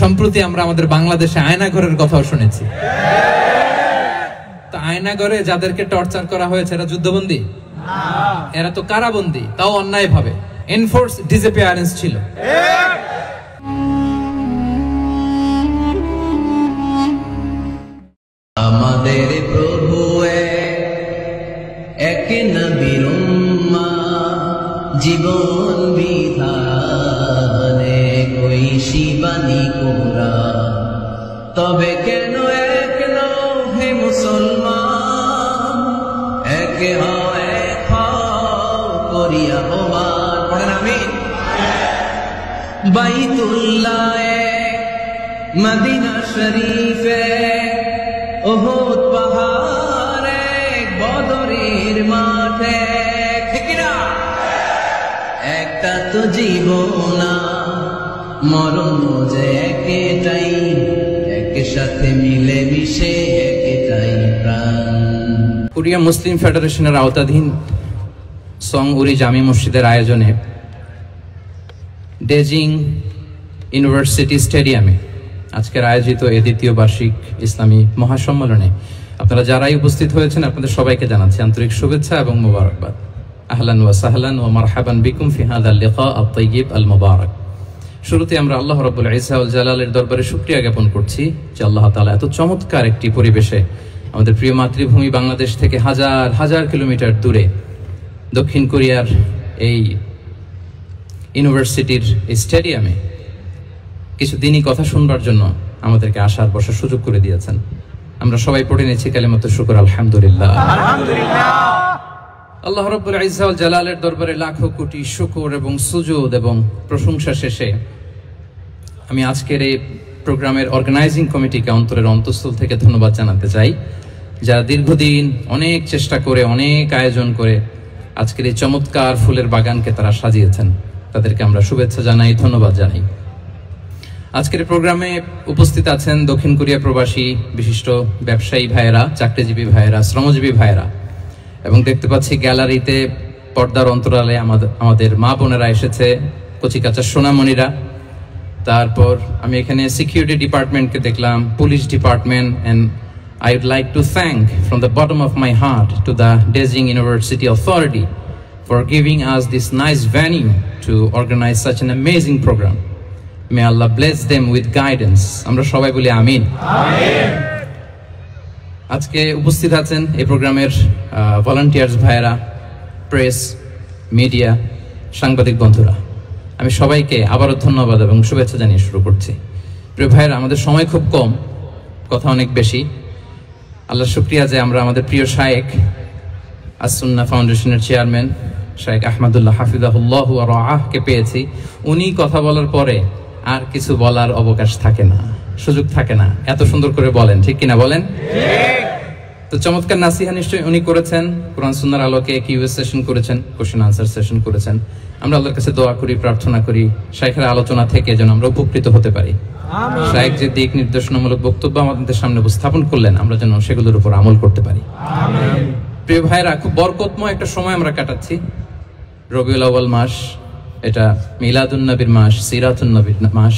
সম্প্রতি আমরা আমাদের বাংলাদেশে আয়নাঘরের কথাও শুনেছি। তো আয়নাঘরে যাদেরকে টর্চার করা হয়েছে এরা যুদ্ধবন্দী? এরা তো কারাবন্দী, তাও অন্যায় ভাবে, এনফোর্স ডিসঅ্যাপিয়ারেন্স ছিল। আমাদের প্রভু এক নবীর উম্মাহ জীবন বিধানে ঐশী বাণী কোরআন, তবে কেন এক নও হে মুসলমান, এক হও এক হও করিয়া ওমান। পড়েন আমিন। বাইতুল্লাহ মদিনা শরীফে উহুদ পাহাড়ে বদরের মাঠে, ঠিক না? একটা তো জীবন মরণ যে একটাই, একসাথে মিলে মিশে একটাই প্রাণ। কোরিয়া মুসলিম ফেডারেশনের আওতাধীন সংউরি জামি মসজিদের আয়োজনে ডেজিং ইউনিভার্সিটি স্টেডিয়ামে আজকের আয়োজিত এ দ্বিতীয় বার্ষিক ইসলামী মহাসম্মেলনে আপনারা যারাই উপস্থিত হয়েছেন আপনাদের সবাইকে জানাচ্ছি আন্তরিক শুভেচ্ছা এবং মোবারকবাদ। আহলান ওয়া সাহলান ওয়া মারহাবান বিকুম ফি হাযাল লিকা আত-তাইয়্যিব আল-মুবারক। শুরুতে আমরা আল্লাহ রাব্বুল ইজ্জা ওয়াল জালালের দরবারে শুকরিয়া জ্ঞাপন করছি যে আল্লাহ তাআলা এত চমৎকার একটি পরিবেশে আমাদের প্রিয় মাতৃভূমি বাংলাদেশ থেকে হাজার হাজার কিলোমিটার দূরে দক্ষিণ কোরিয়ার এই ইউনিভার্সিটির স্টেডিয়ামে কিছুদিনই কথা শুনবার জন্য আমাদেরকে আসার বসার সুযোগ করে দিয়েছেন। আমরা সবাই পড়ে নিয়েছি কালিমাতুশ শুকুর, আলহামদুলিল্লাহ। আল্লাহ রাব্বুল ইজ্জা ওয়াল জালালের দরবারে লাখো কোটি শুকুর এবং সুজুদ এবং প্রশংসা শেষে আমি আজকের এই প্রোগ্রামের অর্গানাইজিং কমিটিকে অন্তরের অন্তঃস্থল থেকে ধন্যবাদ জানাতে চাই, যারা দীর্ঘদিন অনেক চেষ্টা করে অনেক আয়োজন করে আজকের এই চমৎকার ফুলের বাগানকে তারা সাজিয়েছেন। তাদেরকে আমরা শুভেচ্ছা জানাই, ধন্যবাদ জানাই। আজকের প্রোগ্রামে উপস্থিত আছেন দক্ষিণ কোরিয়া প্রবাসী বিশিষ্ট ব্যবসায়ী ভাইয়েরা, চাকরিজীবী ভাইয়েরা, শ্রমজীবী ভাইয়েরা, এবং দেখতে পাচ্ছি গ্যালারিতে পর্দার অন্তরালে আমাদের মা বোনেরা এসেছে, কচিকাচার সোনামণিরা। তারপর আমি এখানে সিকিউরিটি ডিপার্টমেন্টকে দেখলাম, police department. And I would like to thank from the bottom of my heart to the ডেজিং university authority for giving us this nice venue to organise such an amazing programme. May Allah bless them with guidance. আমরা সবাই বলি আমিন। আজকে উপস্থিত আছেন এই প্রোগ্রামের volunteers ভাইয়েরা, press, media, সাংবাদিক বন্ধুরা, আমি সবাইকে আবারও ধন্যবাদ এবং শুভেচ্ছা জানিয়ে শুরু করছি। প্রিয় ভাইয়েরা, আমাদের সময় খুব কম, কথা অনেক বেশি। আল্লাহ শুক্রিয়া যে আমরা আমাদের প্রিয় শায়েখ, আস-সুন্না ফাউন্ডেশনের চেয়ারম্যান শায়েখ আহমাদুল্লাহ হাফিজাহুল্লাহ ওয়া রাআহকে পেয়েছি। উনি কথা বলার পরে আর কিছু বলার অবকাশ থাকে না, সুযোগ থাকে না, এত সুন্দর করে বলেন, ঠিক কিনা বলেন? তো চমৎকার নাসিহা নিশ্চয়ই উনি করেছেন, কোরআন সুন্নাহর আলোকে কিউ সেশন করেছেন, কোশ্চেন আনসার সেশন করেছেন। আমরা আল্লাহর কাছে দোয়া করি, প্রার্থনা করি শাইখের আলোচনা থেকে যেন আমরা উপকৃত হতে পারি। শাইখ যে দিক নির্দেশনামূলক বক্তব্য আমাদের সামনে উপস্থাপন করলেন আমরা যেন সেগুলোর উপর আমল করতে পারি। প্রিয় ভাইরা, খুব বরকতময় একটা সময় আমরা কাটাচ্ছি। রবিউল আওয়াল মাস, এটা মিলাদুন্নবীর মাস, সিরাতুন্নবীর মাস,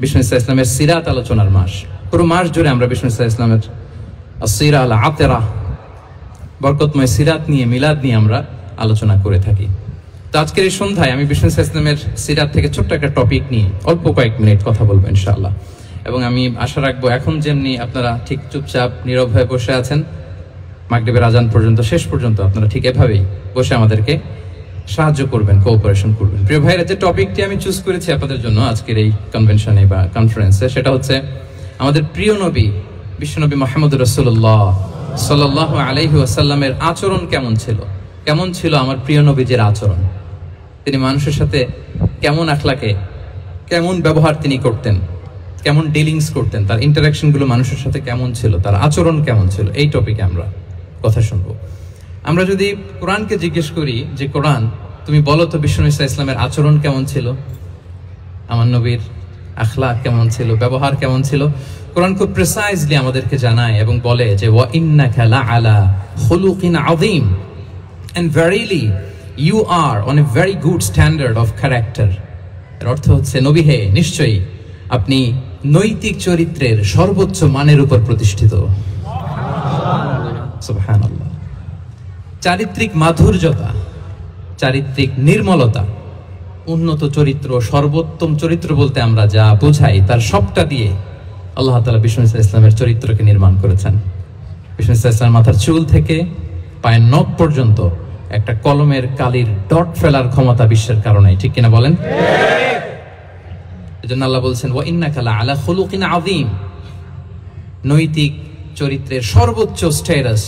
বিষ্ণু ইসা ইসলামের সিরাত আলোচনার মাস। পুরো মাস জুড়ে আমরা বিষ্ণু ইসা ইসলামের সিরা আল আতেরা, বরকতময় সিরাত নিয়ে, মিলাদ নিয়ে আমরা আলোচনা করে থাকি। তো আজকের এই সন্ধ্যায় আমি বিষ্ণু ইসা ইসলামের সিরাত থেকে ছোট্ট একটা টপিক নিয়ে অল্প কয়েক মিনিট কথা বলবো ইনশাআল্লাহ। এবং আমি আশা রাখবো এখন যেমনি আপনারা ঠিক চুপচাপ নীরব হয়ে বসে আছেন মাগরিবের আজান পর্যন্ত, শেষ পর্যন্ত আপনারা ঠিক এভাবেই বসে আমাদেরকে সাহায্য করবেন, কোঅপারেশন করবেন। প্রিয় ভাইরা, যে টপিকটি আমি চুজ করেছি আপনাদের জন্য আজকের এই কনভেনশনে বা কনফারেন্সে, সেটা হচ্ছে আমাদের প্রিয় নবী বিশ্বনবী মুহাম্মদ রাসূলুল্লাহ সাল্লাল্লাহু আলাইহি ওয়াসাল্লামের আচরণ কেমন ছিল। কেমন ছিল আমার প্রিয় নবীজির আচরণ, তিনি মানুষের সাথে কেমন আখলাকে, কেমন ব্যবহার তিনি করতেন, কেমন ডিলিংস করতেন, তার ইন্টারাকশনগুলো মানুষের সাথে কেমন ছিল, তার আচরণ কেমন ছিল, এই টপিকে আমরা কথা শুনবো। আমরা যদি কোরআনকে জিজ্ঞেস করি যে কোরআন তুমি বলো তো বিষ্ণু ইসা ইসলামের আচরণ কেমন ছিল, আমার নবীর আখলাক কেমন ছিল, ব্যবহার কেমন ছিল, কোরআন খুব প্রিসাইজলি আমাদেরকে জানায় এবং বলে যে ওয়া ইন্নাকা লা আলা খুলুকিন আযীম and verily you are on a very good standard of character. এর অর্থ হচ্ছে নবী হে, নিশ্চয়ই আপনি নৈতিক চরিত্রের সর্বোচ্চ মানের উপর প্রতিষ্ঠিত। সুবহানাল্লাহ। চারিত্রিক মাধুর্যতা, চারিত্রিক নির্মলতা, উন্নত চরিত্র, সর্বোত্তম চরিত্র বলতে আমরা যা বোঝাই তার সবটা দিয়ে আল্লাহ তাআলা বিষ্ণু ইসলামের চরিত্রকে নির্মাণ করেছেন। বিষ্ণু ইসলাম মাথার চুল থেকে পায়ের নখ পর্যন্ত একটা কলমের কালির ডট ফেলার ক্ষমতা বিশ্বের কারণে, ঠিক কিনা বলেন? এজন্য আল্লাহ বলছেন ওয়া ইন্নাকা লাআলা খুলুকিন আযীম, নৈতিক চরিত্রের সর্বোচ্চ স্ট্যাটাস,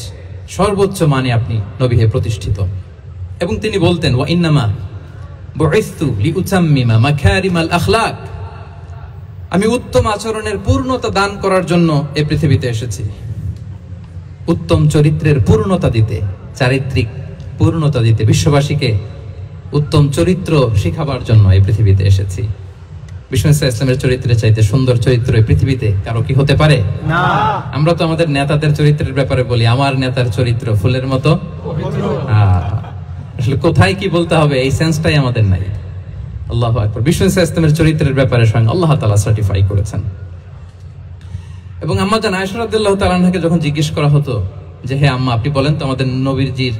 সর্বোচ্চ মানে আপনি নবী হে প্রতিষ্ঠিত। এবং তিনি বলতেন ওয়া ইন্নামা বুইসতু লিউতাম্মিমা মাকারিমাল আখলাক, আমি উত্তম আচরণের পূর্ণতা দান করার জন্য এই পৃথিবীতে এসেছি, উত্তম চরিত্রের পূর্ণতা দিতে, চারিত্রিক পূর্ণতা দিতে, বিশ্ববাসীকে উত্তম চরিত্র শিখাবার জন্য এই পৃথিবীতে এসেছি। বিষ্ণু ইসলামের চরিত্রের চাইতে সুন্দর চরিত্র এই পৃথিবীতে কারো কি হতে পারে না। আমরা তো আমাদের নেতাদের চরিত্রের ব্যাপারে বলি, আমার নেতার চরিত্র ফুলের মতো। আসলে কোথায় কি বলতে হবে এই সেন্সটাই আমাদের নাই। আল্লাহু আকবার। বিষ্ণু ইসলামের চরিত্রের ব্যাপারে স্বয়ং আল্লাহ তাআলা সার্টিফাই করেছেন। এবং আম্মা জান আয়েশা রাদিয়াল্লাহু তাআলা আনহাকে যখন জিজ্ঞেস করা হতো যে হে আম্মা, আপনি বলেন তো আমাদের নবীজির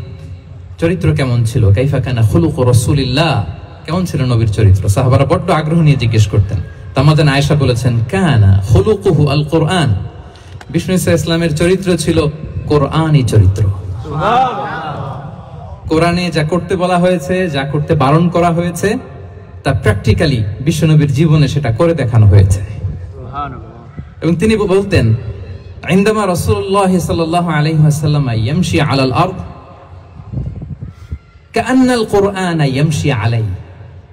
চরিত্র কেমন ছিল, কাইফা কানা খুলুকু রাসূলিল্লাহ, কেমন ছিল নবীর চরিত্র, সাহাবারা বড্ড আগ্রহ নিয়ে জিজ্ঞেস করতেন। তামাদান আয়েশা বলেছেন কানা খুলুকুহু আল কোরআন, বিষ্ণু ইসলামের চরিত্র ছিল কোরআনই চরিত্র। কোরআনে যা করতে বলা হয়েছে, যা করতে বারণ করা হয়েছে, তা প্র্যাকটিক্যালি বিশ্বনবীর জীবনে সেটা করে দেখানো হয়েছে। এবং তিনি বলতেন ইনদামা রাসূলুল্লাহ সাল্লাল্লাহু আলাইহি ওয়াসাল্লাম ইয়ামশি আলাল আরদ কাআন্নাল কোরআন ইয়ামশি আলাইহি,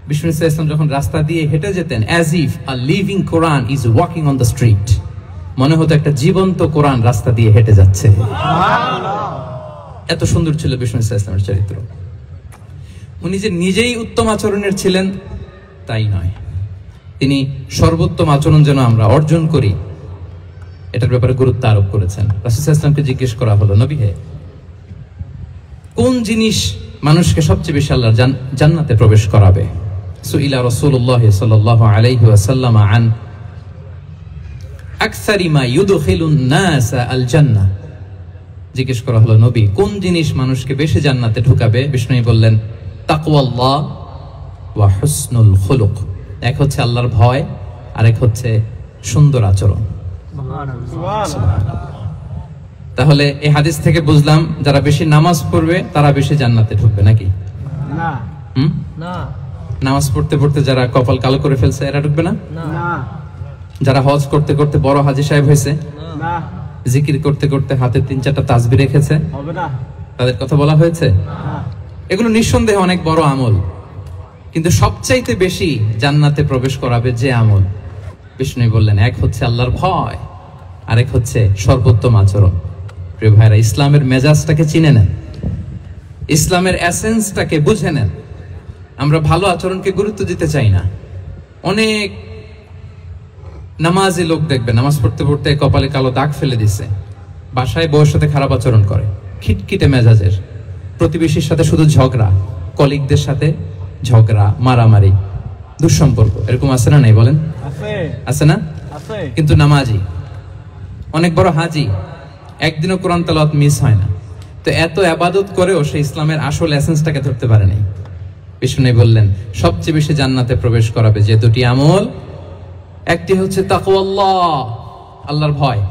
বিষ্ণু ইসলাম যখন রাস্তা দিয়ে হেঁটে যেতেন as if a living Quran is walking on the street, মনে হতো একটা জীবন্ত কোরআন রাস্তা দিয়ে হেঁটে যাচ্ছে। এত সুন্দর ছিল বিষ্ণু ইসলামের চরিত্র। উনি যে নিজেই উত্তম আচরণের ছিলেন তাই নয়, তিনি সর্বোত্তম আচরণ যেন আমরা অর্জন করি এটার ব্যাপারে গুরুত্ব আরোপ করেছেন। রাসূল ইসলামকে জিজ্ঞেস করা হলো নবী হে, কোন জিনিস মানুষকে সবচেয়ে বেশি আল্লাহর জান্নাতে প্রবেশ করাবে? সুইলা রাসূলুল্লাহ সাল্লাল্লাহু আলাইহি ওয়াসাল্লাম আন আকসারি মা ইউদখিলুন নাস আল জান্নাহ, জিজ্ঞেস করা হলো নবী কোন জিনিস মানুষকে বেশি জান্নাতে ঢুকাবে? বিষ্ণু বললেন তাকওয়াল্লাহ ওয়া হুসনুল খুলুক, এক হচ্ছে আল্লাহর ভয় আর এক হচ্ছে সুন্দর আচরণ। তাহলে এই হাদিস থেকে বুঝলাম যারা বেশি নামাজ পড়বে তারা বেশি জান্নাতে ঢুকবে, নাকি না? না, নামাজ পড়তে পড়তে যারা কপাল কালো করে ফেলছে এরা ঢুকবে না, যারা হজ করতে করতে বড় হাজী সাহেব হয়েছে, না জিকির করতে করতে হাতে ৩-৪টা তাসবিহ রেখেছে হবে না, তাদের কথা বলা হয়েছে না। এগুলো নিঃসন্দেহে অনেক বড় আমল, কিন্তু সবচাইতে বেশি জান্নাতে প্রবেশ করাবে যে আমল, বিষ্ণু বললেন এক হচ্ছে আল্লাহর ভয় আর এক হচ্ছে সর্বোত্তম আচরণ। প্রিয় ভাইরা, ইসলামের মেজাজটাকে চিনে নেন, ইসলামের এসেন্সটাকে বুঝে নেন। আমরা ভালো আচরণকে গুরুত্ব দিতে চাই না। অনেক নামাজি লোক দেখবে নামাজ পড়তে পড়তে কপালে কালো দাগ ফেলে দিছে, বাসায় বউয়ের সাথে খারাপ আচরণ করে, খিটখিটে মেজাজের, প্রতিবেশীর সাথে শুধু ঝগড়া, কলিগদের সাথে ঝগড়া, মারামারি, দুঃসম্পর্ক, এরকম আছে না নাই বলেন? আছে না? কিন্তু নামাজি, অনেক বড় হাজি, একদিনও কোরআন তেলাওয়াত মিস হয় না, তো এত ইবাদত করেও সে ইসলামের আসল এসেন্সটাকে ধরতে পারে নাই। বিষ্ণু বললেন সবচেয়ে বেশি জান্নাতে প্রবেশ করাবে যে দুটি আমল, একটি হচ্ছে তাকওয়াল্লাহ, আল্লাহর ভয়,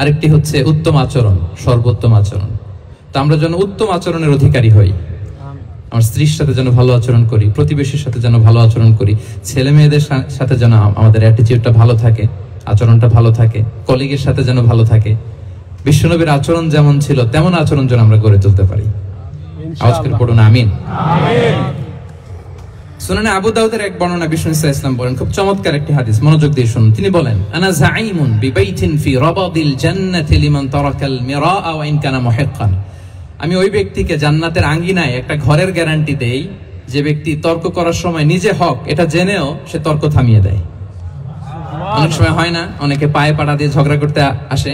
আরেকটি হচ্ছে উত্তম আচরণ, সর্বোত্তম আচরণ। তো আমরা যেন উত্তম আচরণের অধিকারী হই, আমার স্ত্রীর সাথে যেন ভালো আচরণ করি, প্রতিবেশীর সাথে যেন ভালো আচরণ করি, ছেলে মেয়েদের সাথে যেন আমাদের অ্যাটিটিউডটা ভালো থাকে, আচরণটা ভালো থাকে, কলিগের সাথে যেন ভালো থাকে। বিশ্বনবীর আচরণ যেমন ছিল তেমন আচরণ যেন আমরা গড়ে তুলতে পারি। আজকের পড়ুন আমিন। সুনানে আবু দাউদের এক বর্ণনা বিষ্ণু ইসলাম বলেন, খুব চমৎকার একটি হাদিস, মনোযোগ দিয়ে শুনুন। তিনি বলেন আনা জাইমুন বিবাইতিন ফি রাবাদিল জান্নাতি লিমান তারাকাল মিরা ওয়া ইন কানা মুহিক্কান, আমি ওই ব্যক্তিকে জান্নাতের আঙ্গিনায় একটা ঘরের গ্যারান্টি দেই যে ব্যক্তি তর্ক করার সময় নিজে হক এটা জেনেও সে তর্ক থামিয়ে দেয়। অনেক সময় হয় না, অনেকে পায়ে পাটা দিয়ে ঝগড়া করতে আসে,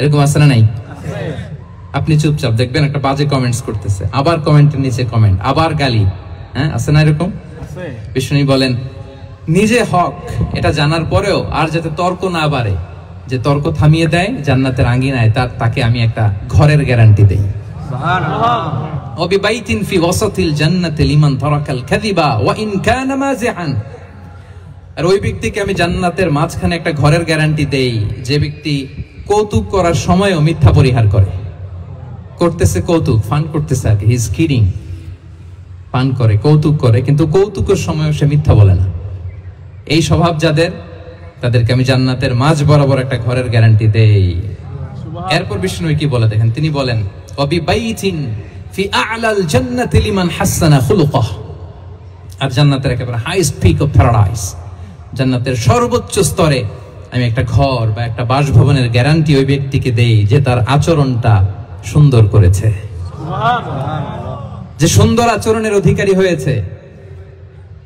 এরকম আছে না নাই? আপনি চুপচাপ দেখবেন একটা বাজে কমেন্টস করতেছে, আবার কমেন্টের নিচে কমেন্ট, আবার গালি, হ্যাঁ আছে না এরকম? বিষ্ণু বলেন নিজে হক এটা জানার পরেও আর যাতে তর্ক না বাড়ে, যে তর্ক থামিয়ে দেয় জান্নাতের আঙ্গিনায়, তাকে আমি একটা ঘরের গ্যারান্টি দেই। আর ওই ব্যক্তিকে আমি জান্নাতের মাঝখানে একটা ঘরের গ্যারান্টি দেই যে ব্যক্তি কৌতুক করার সময়ও মিথ্যা পরিহার করে। করতেছে কৌতুক, ফান করতেছে আর কি, হি ইজ কিডিং, পান করে কৌতুক করে, কিন্তু কৌতুকের সময়ও সে মিথ্যা বলে না। এই স্বভাব যাদের, তাদেরকে আমি জান্নাতের মাঝ বরাবর একটা ঘরের গ্যারান্টি দেই। এরপর বিষ্ণু কি বলে দেখেন, তিনি বলেন অবিবাইতিন ফি আ'লাল জান্নাতি লিমান হাসানা খুলুকাহ। আর জান্নাতের একেবারে হাইস্ট পিক অফ প্যারাডাইস, জান্নাতের সর্বোচ্চ স্তরে আমি একটা ঘর বা একটা বাসভবনের গ্যারান্টি ওই ব্যক্তিকে দেই যে তার আচরণটা সুন্দর করেছে, যে সুন্দর আচরণের অধিকারী হয়েছে,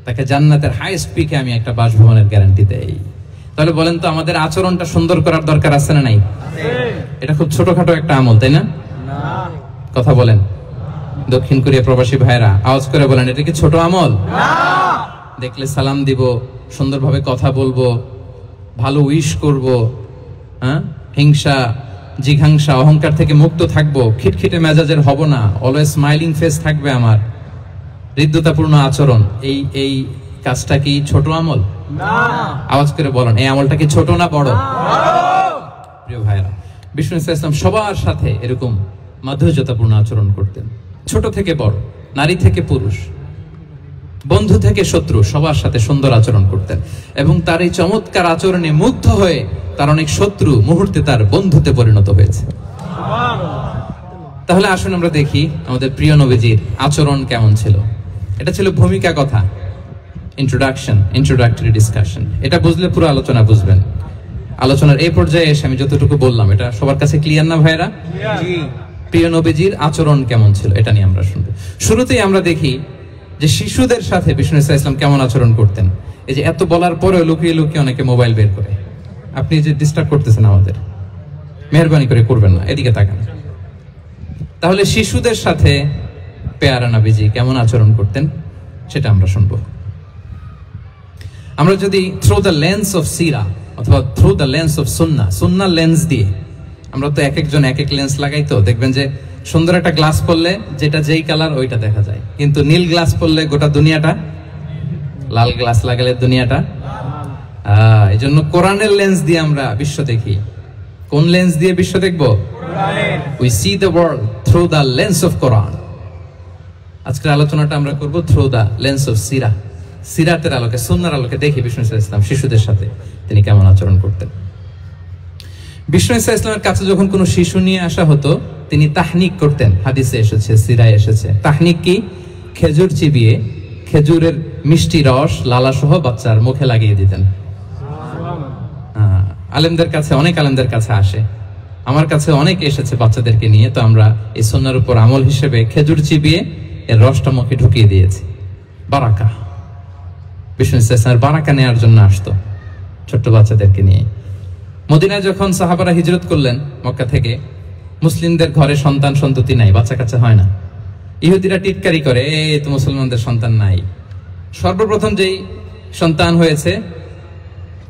তাকে জান্নাতের হাইস্ট পিকে আমি একটা বাসভবনের গ্যারান্টি দেই। তাহলে বলেন তো, আমাদের আচরণটা সুন্দর করার দরকার আছে না নাই? এটা খুব ছোটখাটো একটা আমল, তাই না? কথা বলেন, দক্ষিণ কোরিয়া প্রবাসী ভাইরা আওয়াজ করে বলেন, এটা কি ছোট আমল? দেখলে সালাম দিব, সুন্দরভাবে কথা বলবো, ভালো উইশ করবো, হ্যাঁ, হিংসা জিঘাংসা অহংকার থেকে মুক্ত থাকবো, খিটখিটে মেজাজের হব না, অলওয়েজ স্মাইলিং ফেস থাকবে আমার, হৃদ্যতাপূর্ণ আচরণ। এই কাজটা কি ছোট আমল? না। আওয়াজ করে বলেন, এই আমলটা কি ছোট না বড়? প্রিয় ভাইরা, বিষ্ণু ইসলাম সবার সাথে এরকম মাধুর্যতাপূর্ণ আচরণ করতেন, ছোট থেকে বড়, নারী থেকে পুরুষ, বন্ধু থেকে শত্রু, সবার সাথে সুন্দর আচরণ করতেন। এবং তার এই চমৎকার আচরণে মুগ্ধ হয়ে তার অনেক শত্রু মুহূর্তে তার বন্ধুতে পরিণত হয়েছে। তাহলে আসুন আমরা দেখি আমাদের প্রিয় নবীজির আচরণ কেমন ছিল। এটা ছিল ভূমিকা কথা, ইন্ট্রোডাকশন, ইন্ট্রোডাক্টরি ডিসকাশন। এটা বুঝলে পুরো আলোচনা বুঝবেন। আলোচনার এই পর্যায়ে এসে আমি যতটুকু বললাম, এটা সবার কাছে ক্লিয়ার না ভাইরা? প্রিয় নবীজির আচরণ কেমন ছিল এটা নিয়ে আমরা শুনবো। শুরুতেই আমরা দেখি যে শিশুদের সাথে বিষ্ণু ইসলাম কেমন আচরণ করতেন। এই যে এত বলার পরেও লুকিয়ে লুকিয়ে অনেকে মোবাইল বের করে, আপনি যে ডিস্টার্ব করতেছেন আমাদের, মেহরবানি করে করবেন না, এদিকে তাকান। তাহলে শিশুদের সাথে পেয়ারা নবীজি কেমন আচরণ করতেন সেটা আমরা শুনব। আমরা যদি থ্রু দ্য লেন্স অফ সিরা অথবা থ্রু দ্য লেন্স অফ সুন্না, সুন্নার লেন্স দিয়ে, আমরা তো এক একজন এক এক লেন্স লাগাই, তো দেখবেন যে সুন্দর একটা গ্লাস পরলে যেটা যেই কালার ওইটা দেখা যায়, কিন্তু নীল গ্লাস পরলে গোটা দুনিয়াটা, লাল গ্লাস লাগালে দুনিয়াটা। এই জন্য কোরআনের লেন্স দিয়ে আমরা বিশ্ব দেখি। কোন লেন্স দিয়ে বিশ্ব দেখবো? We see the world through the lens of Quran. আজকের আলোচনাটা আমরা করব through the lens of সিরা, সিরাতের আলোকে, সুন্নার আলোকে দেখি বিষ্ণু ইসলাম শিশুদের সাথে তিনি কেমন আচরণ করতেন। বিষ্ণু ইসলামের কাছে যখন কোনো শিশু নিয়ে আসা হতো, তিনি তাহনিক করতেন। হাদিসে এসেছে, সিরায় এসেছে, তাহনিক কি? খেজুর চিবিয়ে খেজুরের মিষ্টি রস লালা সহ বাচ্চার মুখে লাগিয়ে দিতেন। আলেমদের কাছে, অনেক আলেমদের কাছে আসে, আমার কাছে অনেক এসেছে বাচ্চাদেরকে নিয়ে, তো আমরা এই সুন্নাহর উপর আমল হিসেবে খেজুর চিবিয়ে এর রসটা মুখে ঢুকিয়ে দিয়েছি। বারাকা, বিষ্ণু ইসলামের বারাকা নেওয়ার জন্য আসতো ছোট্ট বাচ্চাদেরকে নিয়ে। মদিনায় যখন সাহাবারা হিজরত করলেন মক্কা থেকে, মুসলিমদের ঘরে সন্তান সন্ততি নাই, বাচ্চা কাচ্চা হয় না। ইহুদিরা টিটকারি করে, এই তো মুসলমানদের সন্তান নাই। সর্বপ্রথম যেই সন্তান হয়েছে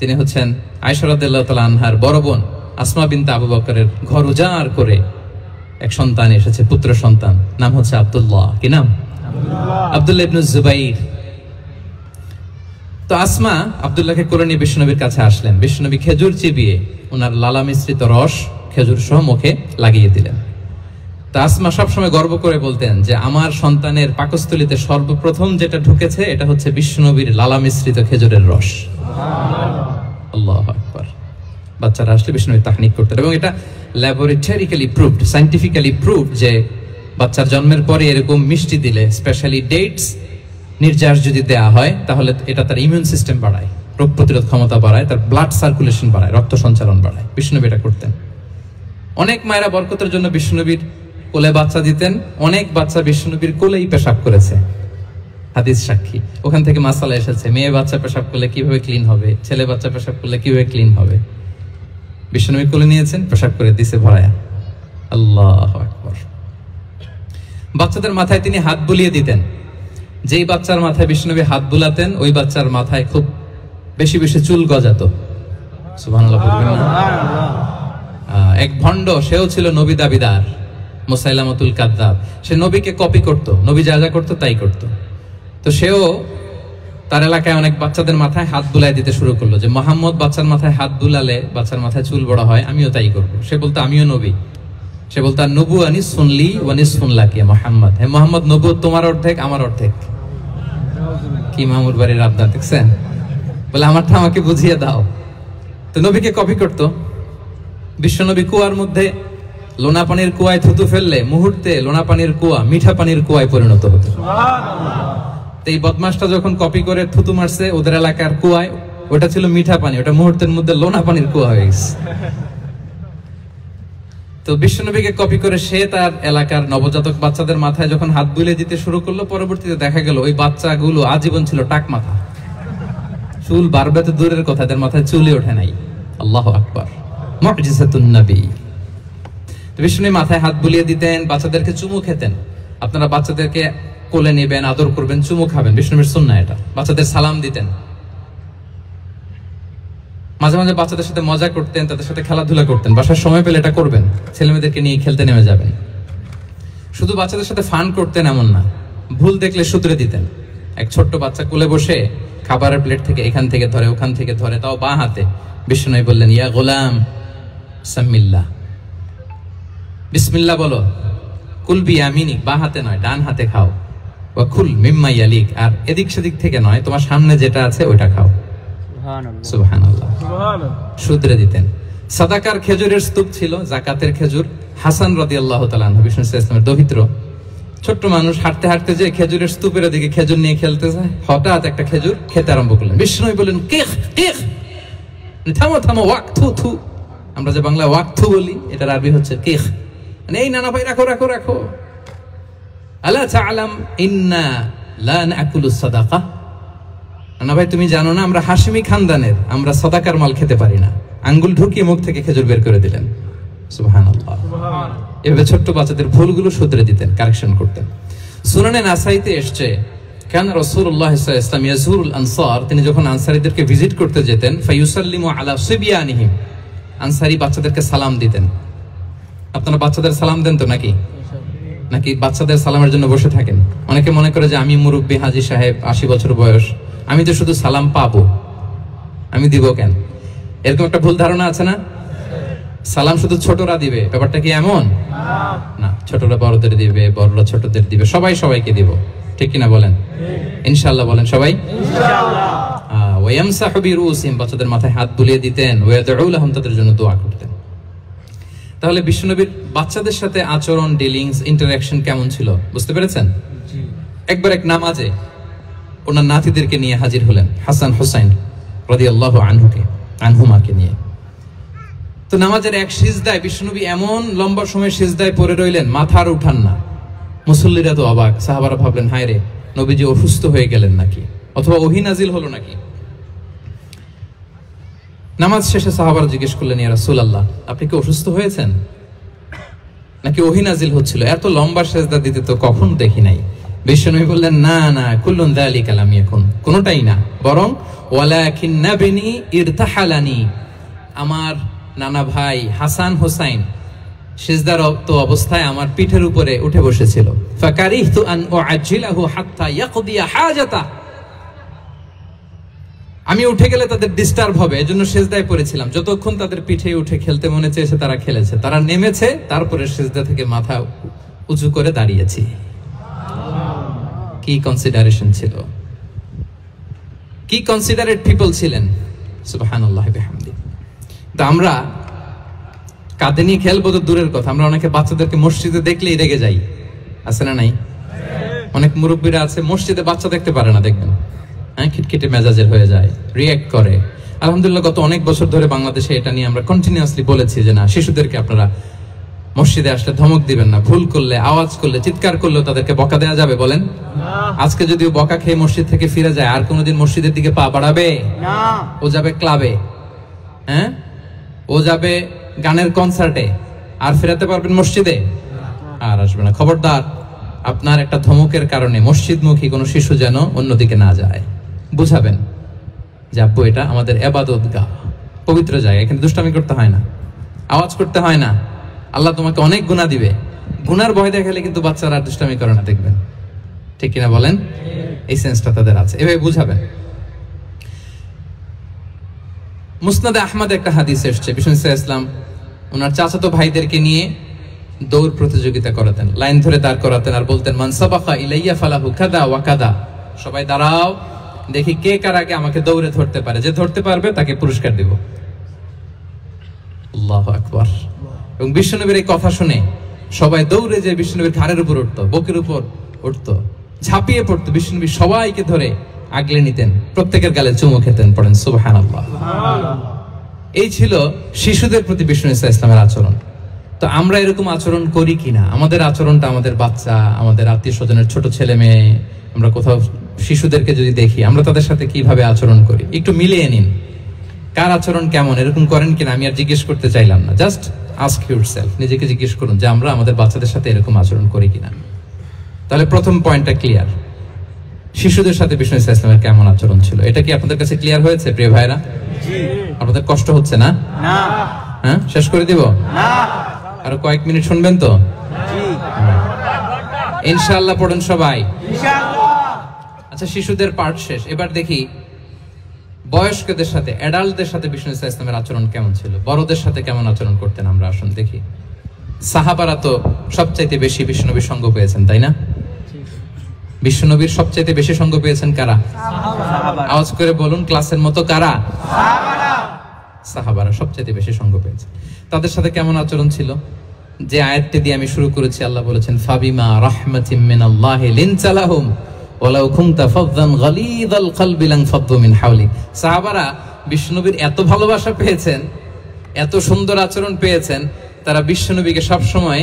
তিনি হচ্ছেন আয়েশা রাদিয়াল্লাহু তাআলা আনহার বড় বোন আসমা বিনতে আবু বকরের ঘর উজাড় করে এক সন্তান এসেছে, পুত্র সন্তান, নাম হচ্ছে আব্দুল্লাহ। কি নাম? আব্দুল্লাহ ইবনে জুবাইর। তো আসমা আব্দুল্লাহকে কোলে নিয়ে বিশ্বনবীর কাছে আসলেন। বিশ্বনবী খেজুর চিবিয়ে ওনার লালা মিশ্রিত রস খেজুর সহ মুখে লাগিয়ে দিলেন। তা আসমা সবসময় গর্ব করে বলতেন যে আমার সন্তানের পাকস্থলিতে সর্বপ্রথম যেটা ঢুকেছে এটা হচ্ছে বিশ্বনবীর লালা মিশ্রিত খেজুরের রস। আল্লাহু আকবার। বাচ্চারা আসলে বিশ্বনবীর তাহনিক করতেন, এবং এটা ল্যাবরেটরিক্যালি প্রুভড, সায়েন্টিফিক্যালি প্রুভড যে বাচ্চার জন্মের পরে এরকম মিষ্টি দিলে, স্পেশালি ডেটস নির্যাস যদি দেওয়া হয়, তাহলে এটা তার ইমিউন সিস্টেম বাড়ায়, রোগ প্রতিরোধ ক্ষমতা বাড়ায়, তার ব্লাড সার্কুলেশন বাড়ায়, রক্ত সঞ্চালন বাড়ায়। বিষ্ণুনবী এটা করতেন। অনেক মায়েরা বরকতের জন্য বিষ্ণুনবীর কোলে বাচ্চা দিতেন, অনেক বাচ্চা বিষ্ণুনবীর কোলেই পেশাব করেছে, হাদিস সাক্ষী। ওখান থেকে মাসালা এসেছে, মেয়ে বাচ্চা পেশাব করলে কিভাবে ক্লিন হবে, ছেলে বাচ্চা পেশাব করলে কিভাবে ক্লিন হবে। বিষ্ণুনবী কোলে নিয়েছেন, পেশাব করে দিছে ভরায়া। আল্লাহু আকবার। বাচ্চাদের মাথায় তিনি হাত বুলিয়ে দিতেন। যেই বাচ্চার মাথায় বিষ্ণুনবী হাত বুলাতেন ওই বাচ্চার মাথায় খুব বেশি বেশি চুল গজাতো। সুবহানাল্লাহ বলবেন না? এক ভণ্ড, সেও ছিল নবী দাবিদার, মুসাইলামাতুল কাদ্দাব। সে নবীকে কপি করত, নবী যা যা করতো তাই করত। তো সেও তার এলাকায় অনেক বাচ্চাদের মাথায় হাত বুলাই দিতে শুরু করলো যে মোহাম্মদ বাচ্চার মাথায় হাত বুলালে বাচ্চার মাথায় চুল বড় হয়, আমিও তাই করবো। সে বলতো আমিও নবী। সে বলতো নবু আনিস শুনলি ওয়ানিস শুনলাকে মোহাম্মদ, হ্যাঁ মোহাম্মদ নবু তোমার অর্ধেক আমার অর্ধেক। কি মামুর বাড়ির আবদার দেখছেন, বলে আমারটা আমাকে বুঝিয়ে দাও। তো নবীকে কপি করতো। বিশ্বনবী কুয়ার মধ্যে লোনা পানির কুয়ায় থুতু ফেললে মুহূর্তে লোনা পানির কুয়া মিঠা পানির কুয়ায় পরিণত হতো। এই বদমাসটা যখন কপি করে থুতু মারছে ওদের এলাকার কুয়ায়, ওটা ছিল মিঠা পানি, ওটা মুহূর্তের মধ্যে লোনা পানির কুয়া হয়ে গেছে। তো বিশ্বনবীকে কপি করে সে তার এলাকার নবজাতক বাচ্চাদের মাথায় যখন হাত বুলিয়ে দিতে শুরু করলো, পরবর্তীতে দেখা গেল ওই বাচ্চাগুলো আজীবন ছিল টাক মাথা, চুল বাড়বে তো দূরের কথা, তাদের মাথায় চুলই ওঠে নাই। আল্লাহু আকবার, মুজিজাতুন্নবী। তো বিষ্ণু মাথায় হাত বুলিয়ে দিতেন, বাচ্চাদেরকে চুমু খেতেন। আপনারা বাচ্চাদেরকে কোলে নেবেন, আদর করবেন, চুমু খাবেন, বিষ্ণুর সুন্নাহ এটা। বাচ্চাদের সালাম দিতেন, মাঝে মাঝে বাচ্চাদের সাথে মজা করতেন, তাদের সাথে খেলাধুলা করতেন। বাসার সময় পেলে এটা করবেন, ছেলেমেয়েদেরকে নিয়ে খেলতে নেমে যাবেন। শুধু বাচ্চাদের সাথে ফান করতেন এমন না, ভুল দেখলে শুধরে দিতেন। এক ছোট্ট বাচ্চা কোলে বসে খাবারের প্লেট থেকে এখান থেকে ধরে ওখান থেকে ধরে, তাও বাঁ হাতে। বিষ্ণু বললেন ইয়া গোলাম সামিল্লাহ, বিসমিল্লাহ বলো, কুলবি আমিনিক, বা হাতে নয় ডান হাতে খাও, বা কুল মিম্মাই আলিক, আর এদিক সেদিক থেকে নয়, তোমার সামনে যেটা আছে ওটা খাও। সুবহানাল্লাহ, শুধরে দিতেন। সাদাকার খেজুরের স্তূপ ছিল, জাকাতের খেজুর। হাসান রাদিয়াল্লাহু তাআলা আনহু, বিষ্ণু ইসলামের দৌহিত্র, ছোট্ট মানুষ, হাঁটতে হাঁটতে যে খেজুরের স্তূপের দিকে খেজুর নিয়ে খেলতেছে, হঠাৎ একটা খেজুর খেতে আরম্ভ করলেন। বিষ্ণু বললেন কিখ কিখ, থামো থামো, ওয়াক থু থু, আমরা যে বাংলা ওয়াক থু বলি এটার আরবি হচ্ছে কিখ, মানে এই নানা ভাই রাখো রাখো রাখো। আলা তাআলাম ইন্না লা নাকুলু সাদাকা, নানা ভাই তুমি জানো না আমরা হাশমি খানদানের, আমরা সাদাকার মাল খেতে পারি না। আঙ্গুল ঢুকিয়ে মুখ থেকে খেজুর বের করে দিলেন। সুবহানাল্লাহ, এভাবে ছোট্ট বাচ্চাদের ভুলগুলো শুধরে দিতেন, কারেকশন করতেন। সুনানে নাসাইতে এসছে কান রাসূলুল্লাহ সাল্লাল্লাহু আলাইহি ওয়াসাল্লাম ইয়াজুরুল আনসার, তিনি যখন আনসারীদেরকে ভিজিট করতে যেতেন, ফায়ুসাল্লিমু আলা সিবিয়ানিহিম, আনসারী বাচ্চাদেরকে সালাম দিতেন। আপনারা বাচ্চাদের সালাম দেন তো নাকি? নাকি বাচ্চাদের সালামের জন্য বসে থাকেন? অনেকে মনে করে যে আমি মুরব্বী হাজি সাহেব, ৮০ বছর বয়স, আমি তো শুধু সালাম পাবো, আমি দিব কেন? এরকম একটা ভুল ধারণা আছে না, সালাম শুধু ছোটরা দিবে। ব্যাপারটা কি এমন না, ছোটরা বড়দের দিবে, বড়রা ছোটদের দিবে, সবাই সবাইকে দিব, ঠিক কিনা বলেন? ইনশাল্লাহ বলেন সবাই। ওয়ায়ামসাহু বিরুসিহিম, বাচ্চাদের মাথায় হাত বুলিয়ে দিতেন। ওয়াদউ লাহুম, তাদের জন্য দোয়া করতেন। তাহলে বিশ্বনবীর বাচ্চাদের সাথে আচরণ, ডিলিংস, ইন্টারাকশন কেমন ছিল বুঝতে পেরেছেন? একবার এক নামাজে ওনার নাতিদেরকে নিয়ে হাজির হলেন, হাসান হুসাইন রাদিয়াল্লাহু আনহুমাকে নিয়ে। তো নামাজের এক সিজদায় বিশ্বনবী এমন লম্বা সময় সিজদায় পড়ে রইলেন, মাথার উঠান না। মুসল্লিরা তো অবাক, সাহাবারা ভাবলেন হায় রে, নবীজি অসুস্থ হয়ে গেলেন নাকি, অথবা ওহী নাজিল হলো নাকি। নামাজ শেষে সাহাবারা জিজ্ঞেস করলেন ইয়া রাসূলুল্লাহ, আপনি কি অসুস্থ হয়েছেন নাকি ওহী নাজিল হচ্ছিল? এত লম্বা সিজদা দিতে তো কখন দেখি নাই। বিশ্বনবী বললেন না না, কুল্লুন যালিকা লাম ইয়াকুন, কোনটাই না, বরং ওয়ালাকিন্না বিনি ইরতাহালানি, আমার নানা ভাই হাসান হোসাইন সিজদারত অবস্থায় আমার পিঠের উপরে উঠে বসেছিল। ফাকারিহতু আন উআজ্জিলাহু হাত্তা ইয়াকদি হাজাতা, আমি উঠে গেলে তাদের ডিস্টার্ব হবে, এজন্য সিজদায় পড়েছিলাম। যতক্ষণ তাদের পিঠে উঠে খেলতে মনে চেয়েছে তারা খেলেছে, তারা নেমেছে, তারপরে সিজদা থেকে মাথা উঁচু করে দাঁড়িয়েছি। কি কনসিডারেশন ছিল, কি কনসিডারেট পিপল ছিলেন। সুবহানাল্লাহি বিহামদি। তো আমরা কাঁধে নিয়ে খেলবো তো দূরের কথা, আমরা অনেকে বাচ্চাদেরকে মসজিদে দেখলেই রেগে যাই, আছে না নাই? অনেক মুরব্বীরা আছে মসজিদে বাচ্চা দেখতে পারে না, দেখবেন হ্যাঁ খিটখিটে মেজাজের হয়ে যায়, রিঅ্যাক্ট করে। আলহামদুলিল্লাহ গত অনেক বছর ধরে বাংলাদেশে এটা নিয়ে আমরা কন্টিনিউয়াসলি বলেছি যে না, শিশুদেরকে আপনারা মসজিদে আসলে ধমক দিবেন না, ভুল করলে, আওয়াজ করলে, চিৎকার করলেও তাদেরকে বকা দেওয়া যাবে বলেন? আজকে যদিও বকা খেয়ে মসজিদ থেকে ফিরে যায়, আর কোনোদিন মসজিদের দিকে পা বাড়াবে না। ও যাবে ক্লাবে, হ্যাঁ ও যাবে গানের কনসার্টে, আর ফেরাতে পারবেন মসজিদে? আর আসবে না। খবরদার, আপনার একটা ধমকের কারণে মসজিদমুখী কোনো শিশু যেন অন্যদিকে না যায়, বুঝাবেন যে আব্বু এটা আমাদের এবাদত গা, পবিত্র জায়গা, এখানে দুষ্টামি করতে হয় না, আওয়াজ করতে হয় না, আল্লাহ তোমাকে অনেক গুনাহ দিবে। গুনার ভয় দেখালে কিন্তু বাচ্চারা দুষ্টামি করে না, দেখবেন, ঠিক কিনা বলেন? এই সেন্সটা তাদের আছে, এভাবে বুঝাবেন। মুসনাদে আহমদ একটা হাদিস এসছে, বিষ্ণু ইসলাম ওনার চাচাতো ভাইদেরকে নিয়ে দৌড় প্রতিযোগিতা করাতেন, লাইন ধরে দাঁড় করাতেন আর বলতেন, মানসাবাকা ইলাইয়া ফালাহু কাদা ওয়া কাদা, সবাই দাঁড়াও দেখি কে কার আগে আমাকে দৌড়ে ধরতে পারে, যে ধরতে পারবে তাকে পুরস্কার দিব। আল্লাহু আকবার। এবং বিষ্ণুনবীর এই কথা শুনে সবাই দৌড়ে যে বিষ্ণুনবীর ঘাড়ের উপর উঠতো, বুকের উপর উঠতো, ঝাঁপিয়ে পড়তো, বিষ্ণুনবী সবাইকে ধরে আগলে নিতেন, প্রত্যেকের গালে চুমু খেতেন। পড়েন সুবহানাল্লাহ। এই ছিল শিশুদের প্রতি বিষ্ণু ইসা ইসলামের আচরণ। তো আমরা এরকম আচরণ করি কিনা? আমাদের আচরণটা আমাদের বাচ্চা, আমাদের আত্মীয় স্বজনের ছোট ছেলে মেয়ে, আমরা কোথাও শিশুদেরকে যদি দেখি, আমরা তাদের সাথে কিভাবে আচরণ করি একটু মিলিয়ে নিন, কার আচরণ কেমন, এরকম করেন কিনা। আমি আর জিজ্ঞেস করতে চাইলাম না, জাস্ট আস্ক ইয়োরসেলফ, নিজেকে জিজ্ঞেস করুন যে আমরা আমাদের বাচ্চাদের সাথে এরকম আচরণ করি কিনা। তাহলে প্রথম পয়েন্টটা ক্লিয়ার, শিশুদের সাথে বিষ্ণু ইসা ইসলামের কেমন আচরণ ছিল। এটা কি আপনাদের কাছে ক্লিয়ার হয়েছে প্রিয় ভাইরা? আপনাদের কষ্ট হচ্ছে না? হ্যাঁ, শেষ করে দিব আর কয়েক মিনিট শুনবেন তো ইনশাআল্লাহ। পড়েন সবাই ইনশাআল্লাহ। আচ্ছা, শিশুদের পাঠ শেষ, এবার দেখি বয়স্কদের সাথে, অ্যাডাল্টদের সাথে বিষ্ণু ইসা ইসলামের আচরণ কেমন ছিল, বড়দের সাথে কেমন আচরণ করতেন আমরা, আসুন দেখি। সাহাবারা তো সবচাইতে বেশি বিষ্ণুনবীর সঙ্গ পেয়েছেন, তাই না? বিষ্ণুনবীর সবচাইতে বেশি সঙ্গ পেয়েছেন কারা? আওয়াজ করে বলুন ক্লাসের মতো, কারা? সাহাবারা সবচাইতে বেশি সঙ্গ পেয়েছেন। তাদের সাথে কেমন আচরণ ছিল? যে আয়াতটি দিয়ে আমি শুরু করেছি, আল্লাহ বলেছেন, ফাবিমা রাহমাতিম মিনাল্লাহি লিনতা লাহুম ওয়া লাউ কুনতা ফাযযান গালিযাল কলবি লানফাদ্দু মিন হাওলি। সাহাবারা বিষ্ণুনবীর এত ভালোবাসা পেয়েছেন, এত সুন্দর আচরণ পেয়েছেন, তারা বিষ্ণুনবীকে সবসময়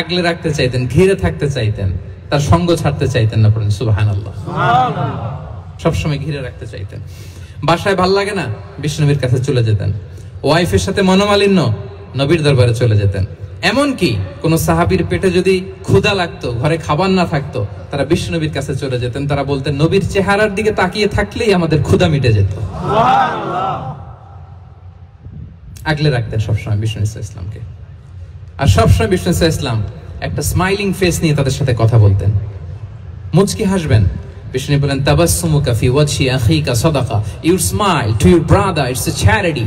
আগলে রাখতে চাইতেন, ঘিরে থাকতে চাইতেন, তার সঙ্গ ছাড়তে চাইতেন না। পড়েন সুবহানাল্লাহ। সবসময় ঘিরে রাখতে চাইতেন। বাসায় ভাল লাগে না, বিষ্ণুনবীর কাছে চলে যেতেন। ওয়াইফের সাথে মনোমালিন্য, নবীর দরবারে চলে যেতেন। এমনকি কোনো সাহাবীর পেটে যদি ক্ষুধা লাগতো, ঘরে খাবার না থাকতো, তারা বিষ্ণুনবীর কাছে চলে যেতেন। তারা বলতেন, নবীর চেহারার দিকে তাকিয়ে থাকলেই আমাদের ক্ষুধা মিটে যেত। আগলে রাখতেন সবসময় বিষ্ণু ইসা ইসলামকে। আর সবসময় বিষ্ণু ইসা ইসলাম একটা স্মাইলিং ফেস নিয়ে তাদের সাথে কথা বলতেন, মুচকি হাসবেন। বিষ্ণু বলেন, তাবাসসুমুকা ফি ওয়াজহি আখিকা সাদাকা, your smile to your brother it's a charity.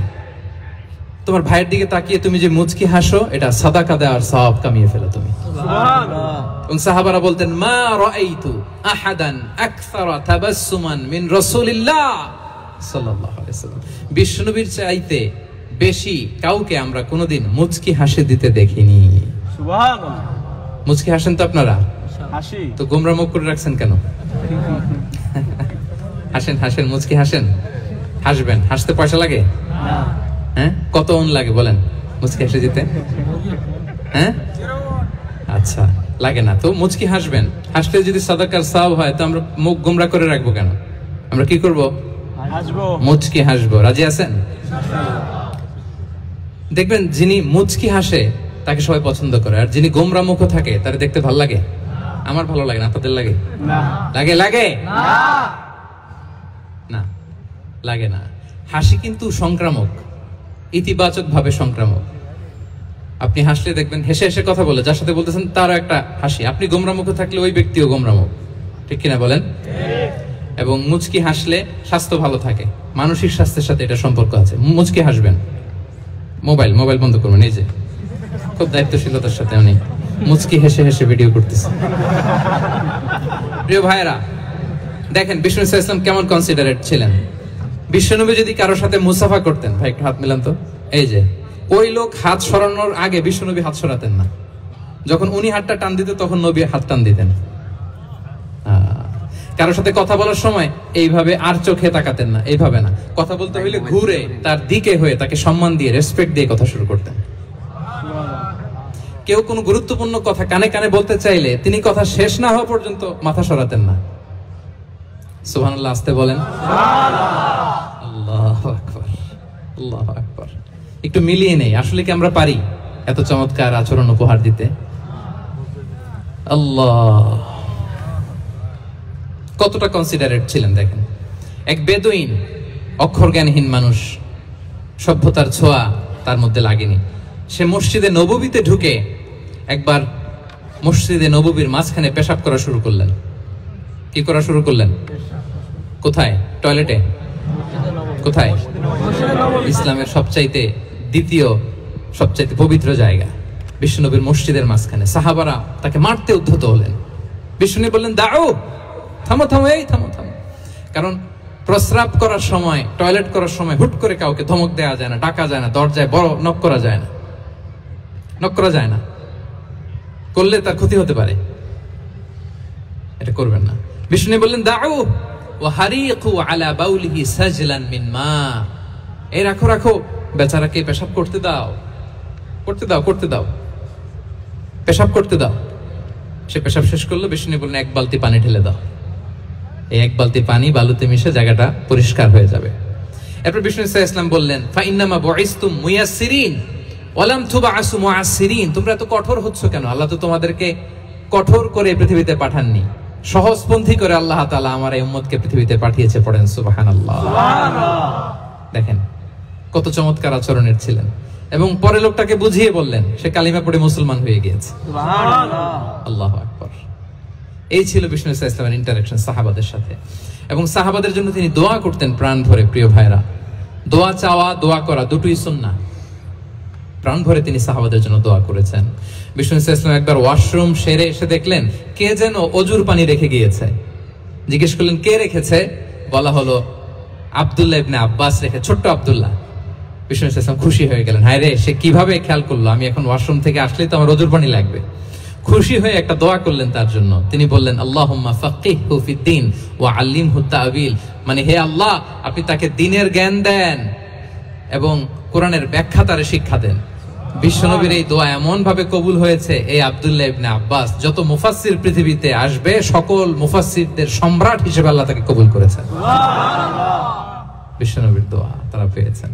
তোমার ভাইয়ের দিকে তাকিয়ে তুমি যে মুচকি হাসো, এটা সাদাকা দেওয়ার সওয়াব কামিয়ে ফেলো তুমি। সুবহানাল্লাহ। এবং সাহাবারা বলতেন, মা রাআইতু আহাদান আকসারা তাবাসসুমান মিন রাসূলিল্লাহ সাল্লাল্লাহু আলাইহি ওয়াসাল্লাম। বিষ্ণুনবীর চাইতে বেশি কাউকে আমরা কোনোদিন মুচকি হাসি দিতে দেখিনি। সুবহানাল্লাহ। মুচকি হাসেন তো আপনারা? হাসি। তো গোমরা মুখ করে রাখছেন কেন? হাসেন, হাসেন, মুচকি হাসেন, হাসবেন। হাসতে পয়সা লাগে না, হ্যাঁ? কত অন লাগে বলেন মুচকি হাসি দিতে? হ্যাঁ, আচ্ছা, লাগে না। তো মুচকি হাসবেন। হাসলে যদি সাদাকার সাব হয়, তো আমরা মুখ গোমরা করে রাখবো কেন? আমরা কি করবো? মুচকি হাসবো। রাজি আছেন? দেখবেন যিনি মুচকি হাসে তাকে সবাই পছন্দ করে, আর যিনি গোমরা মুখ থাকে তার দেখতে ভালো লাগে? আমার ভালো লাগে না, তাদের লাগে? লাগে লাগে না, লাগে না। হাসি কিন্তু সংক্রামক, ইতিবাচক ভাবে সংক্রামক। আপনি হাসলে দেখবেন হেসে হেসে কথা বলে, যার সাথে বলতেছেন তারও একটা হাসি। আপনি গোমরা মুখ থাকলে ওই ব্যক্তিও গোমরা মুখ, ঠিক কিনা বলেন? এবং মুচকি হাসলে স্বাস্থ্য ভালো থাকে, মানসিক স্বাস্থ্যের সাথে এটা সম্পর্ক আছে। মুচকি হাসবেন। মোবাইল মোবাইল বন্ধ করবেন। এই যে খুব দায়িত্বশীলতার সাথে উনি মুচকি হেসে হেসে ভিডিও করতেছে। প্রিয় ভাইরা, দেখেন বিষ্ণু ইসা ইসলাম কেমন কনসিডারেট ছিলেন। বিশ্বনবী যদি কারোর সাথে মুসাফা করতেন, ভাই একটু হাত মিলান তো, এই যে ওই লোক হাত সরানোর আগে বিশ্বনবী হাত সরাতেন না। যখন উনি হাতটা টান দিতেন, তখন নবী হাত টান দিতেন। কারোর সাথে কথা বলার সময় এইভাবে আর চোখে তাকাতেন না, এইভাবে না। কথা বলতে হইলে ঘুরে তার দিকে হয়ে তাকে সম্মান দিয়ে, রেসপেক্ট দিয়ে কথা শুরু করতেন। কেউ কোনো গুরুত্বপূর্ণ কথা কানে কানে বলতে চাইলে তিনি কথা শেষ না হওয়া পর্যন্ত মাথা সরাতেন না। সুবহানাল্লাহ। আসতে বলেন আল্লাহু আকবার, আল্লাহু আকবার। একটু মিলিয়ে নেই, আসলে কি আমরা পারি এত চমৎকার আচরণ উপহার দিতে? আল্লাহ, কতটা কনসিডারেট ছিলেন দেখেন। এক বেদুইন অক্ষর জ্ঞানহীন মানুষ, সভ্যতার ছোঁয়া তার মধ্যে লাগেনি। সে মসজিদে নববীতে ঢুকে একবার মসজিদে নববীর মাঝখানে পেশাব করা শুরু করলেন। কি করা শুরু করলেন? কোথায়? টয়লেটে। কোথায়? ইসলামের সবচাইতে দ্বিতীয় সবচাইতে পবিত্র জায়গা বিশ্ব নবীর মসজিদের মাঝখানে। সাহাবারা তাকে মারতে উদ্ধত হলেন। বিষ্ণু বললেন, দাও, থামো থামো, এই থামো থামো। কারণ প্রস্রাব করার সময়, টয়লেট করার সময় হুট করে কাউকে ধমক দেওয়া যায় না, ডাকা যায় না, দরজায় বড় নক করা যায় না, নক করা যায় না, করলে তার ক্ষতি হতে পারে, এটা করবেন না। বিষ্ণু বললেন, দাও ও হারিকু আলা বাউলিহি সাজলান মিন মা, এই রাখো রাখো, বেচারাকে পেশাব করতে দাও, করতে দাও, করতে দাও, পেশাব করতে দাও। সে পেশাব শেষ করলো, বিষ্ণু বললেন, এক বালতি পানি ঢেলে দাও, এই এক বালতি পানি বালুতে মিশে জায়গাটা পরিষ্কার হয়ে যাবে। এরপর বিষ্ণু ইসলাম বললেন, ফাইন্নামা বুইসতুম মুয়াসসিরিন ওয়া লাম তুবআসু মুআসসিরিন, তোমরা এত কঠোর হচ্ছ কেন? আল্লাহ তো তোমাদেরকে কঠোর করে পৃথিবীতে পাঠাননি, সহজপন্থী করে আল্লাহ তাআলা আমার এই উম্মতকে পৃথিবীতে পাঠিয়েছে। পড়েন সুবহানাল্লাহ। দেখেন কত চমৎকার আচরণের ছিলেন, এবং পরে লোকটাকে বুঝিয়ে বললেন, সে কালিমা পড়ে মুসলমান হয়ে গিয়েছে। আল্লাহু আকবার। এই ছিল বিষ্ণু ইসলামের ইন্টারেকশন সাহাবাদের সাথে, এবং সাহাবাদের জন্য তিনি দোয়া করতেন প্রাণ ভরে। প্রিয় ভাইরা, দোয়া চাওয়া, দোয়া করা দুটোই সুন্নাহ। প্রাণ ভরে তিনি সাহাবাদের জন্য দোয়া করেছেন। বিষ্ণু ইসলাম একবার ওয়াশরুম সেরে এসে দেখলেন কে যেন অজুর পানি রেখে গিয়েছে। জিজ্ঞেস করলেন কে রেখেছে, বলা হলো আবদুল্লাহ ইবনে আব্বাস রেখে, ছোট্ট আবদুল্লাহ। বিষ্ণু ইসলাম খুশি হয়ে গেলেন, হায় রে, সে কিভাবে খেয়াল করলো আমি এখন ওয়াশরুম থেকে আসলে তো আমার অজুর পানি লাগবে। খুশি হয়ে একটা দোয়া করলেন তার জন্য। তিনি বললেন, আল্লাহুম্মা ফাক্কিহু ফিদ্দিন ওয়া আল্লিমহু তা'বিল, মানে হে আল্লাহ আপনি তাকে দ্বীনের জ্ঞান দেন এবং কোরআনের ব্যাখ্যা তারে শিক্ষা দেন। বিশ্বনবীর এই দোয়া এমন ভাবে কবুল হয়েছে, এই আব্দুল্লাহ ইবনে আব্বাস যত মুফাসসির পৃথিবীতে আসবে সকল মুফাসসিরদের সম্রাট হিসেবে আল্লাহ তাকে কবুল করেছেন। সুবহানাল্লাহ। বিশ্বনবীর দোয়া তারা পেয়েছেন।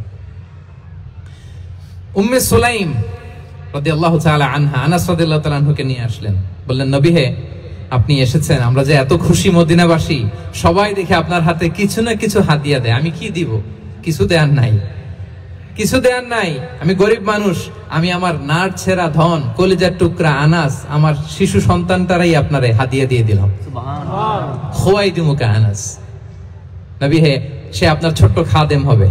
উম্মে সুলাইম রাদিয়াল্লাহু তাআলা আনহা, আনাস রাদিয়াল্লাহু তাআলা আনহুকে নিয়ে আসলেন, বললেন, নবী হে, আপনি এসেছেন, আমরা যে এত খুশি, মদিনাবাসী সবাই দেখে আপনার হাতে কিছু না কিছু হাদিয়া দেয়, আমি কি দিব? কিছু দেয়ার নাই, কিছু দেয়ার নাই, আমি গরিব মানুষ, আমি আমার নাড় ছেঁড়া ধন, কলিজার টুকরা আনাস, আমার শিশু সন্তানটারাই আপনারে হাদিয়া দিয়ে দিলাম। সুবহানাল্লাহ। খোয়াই দিমুকা আনাস, নবী হে, সে আপনার ছোট্ট খাদেম হবে,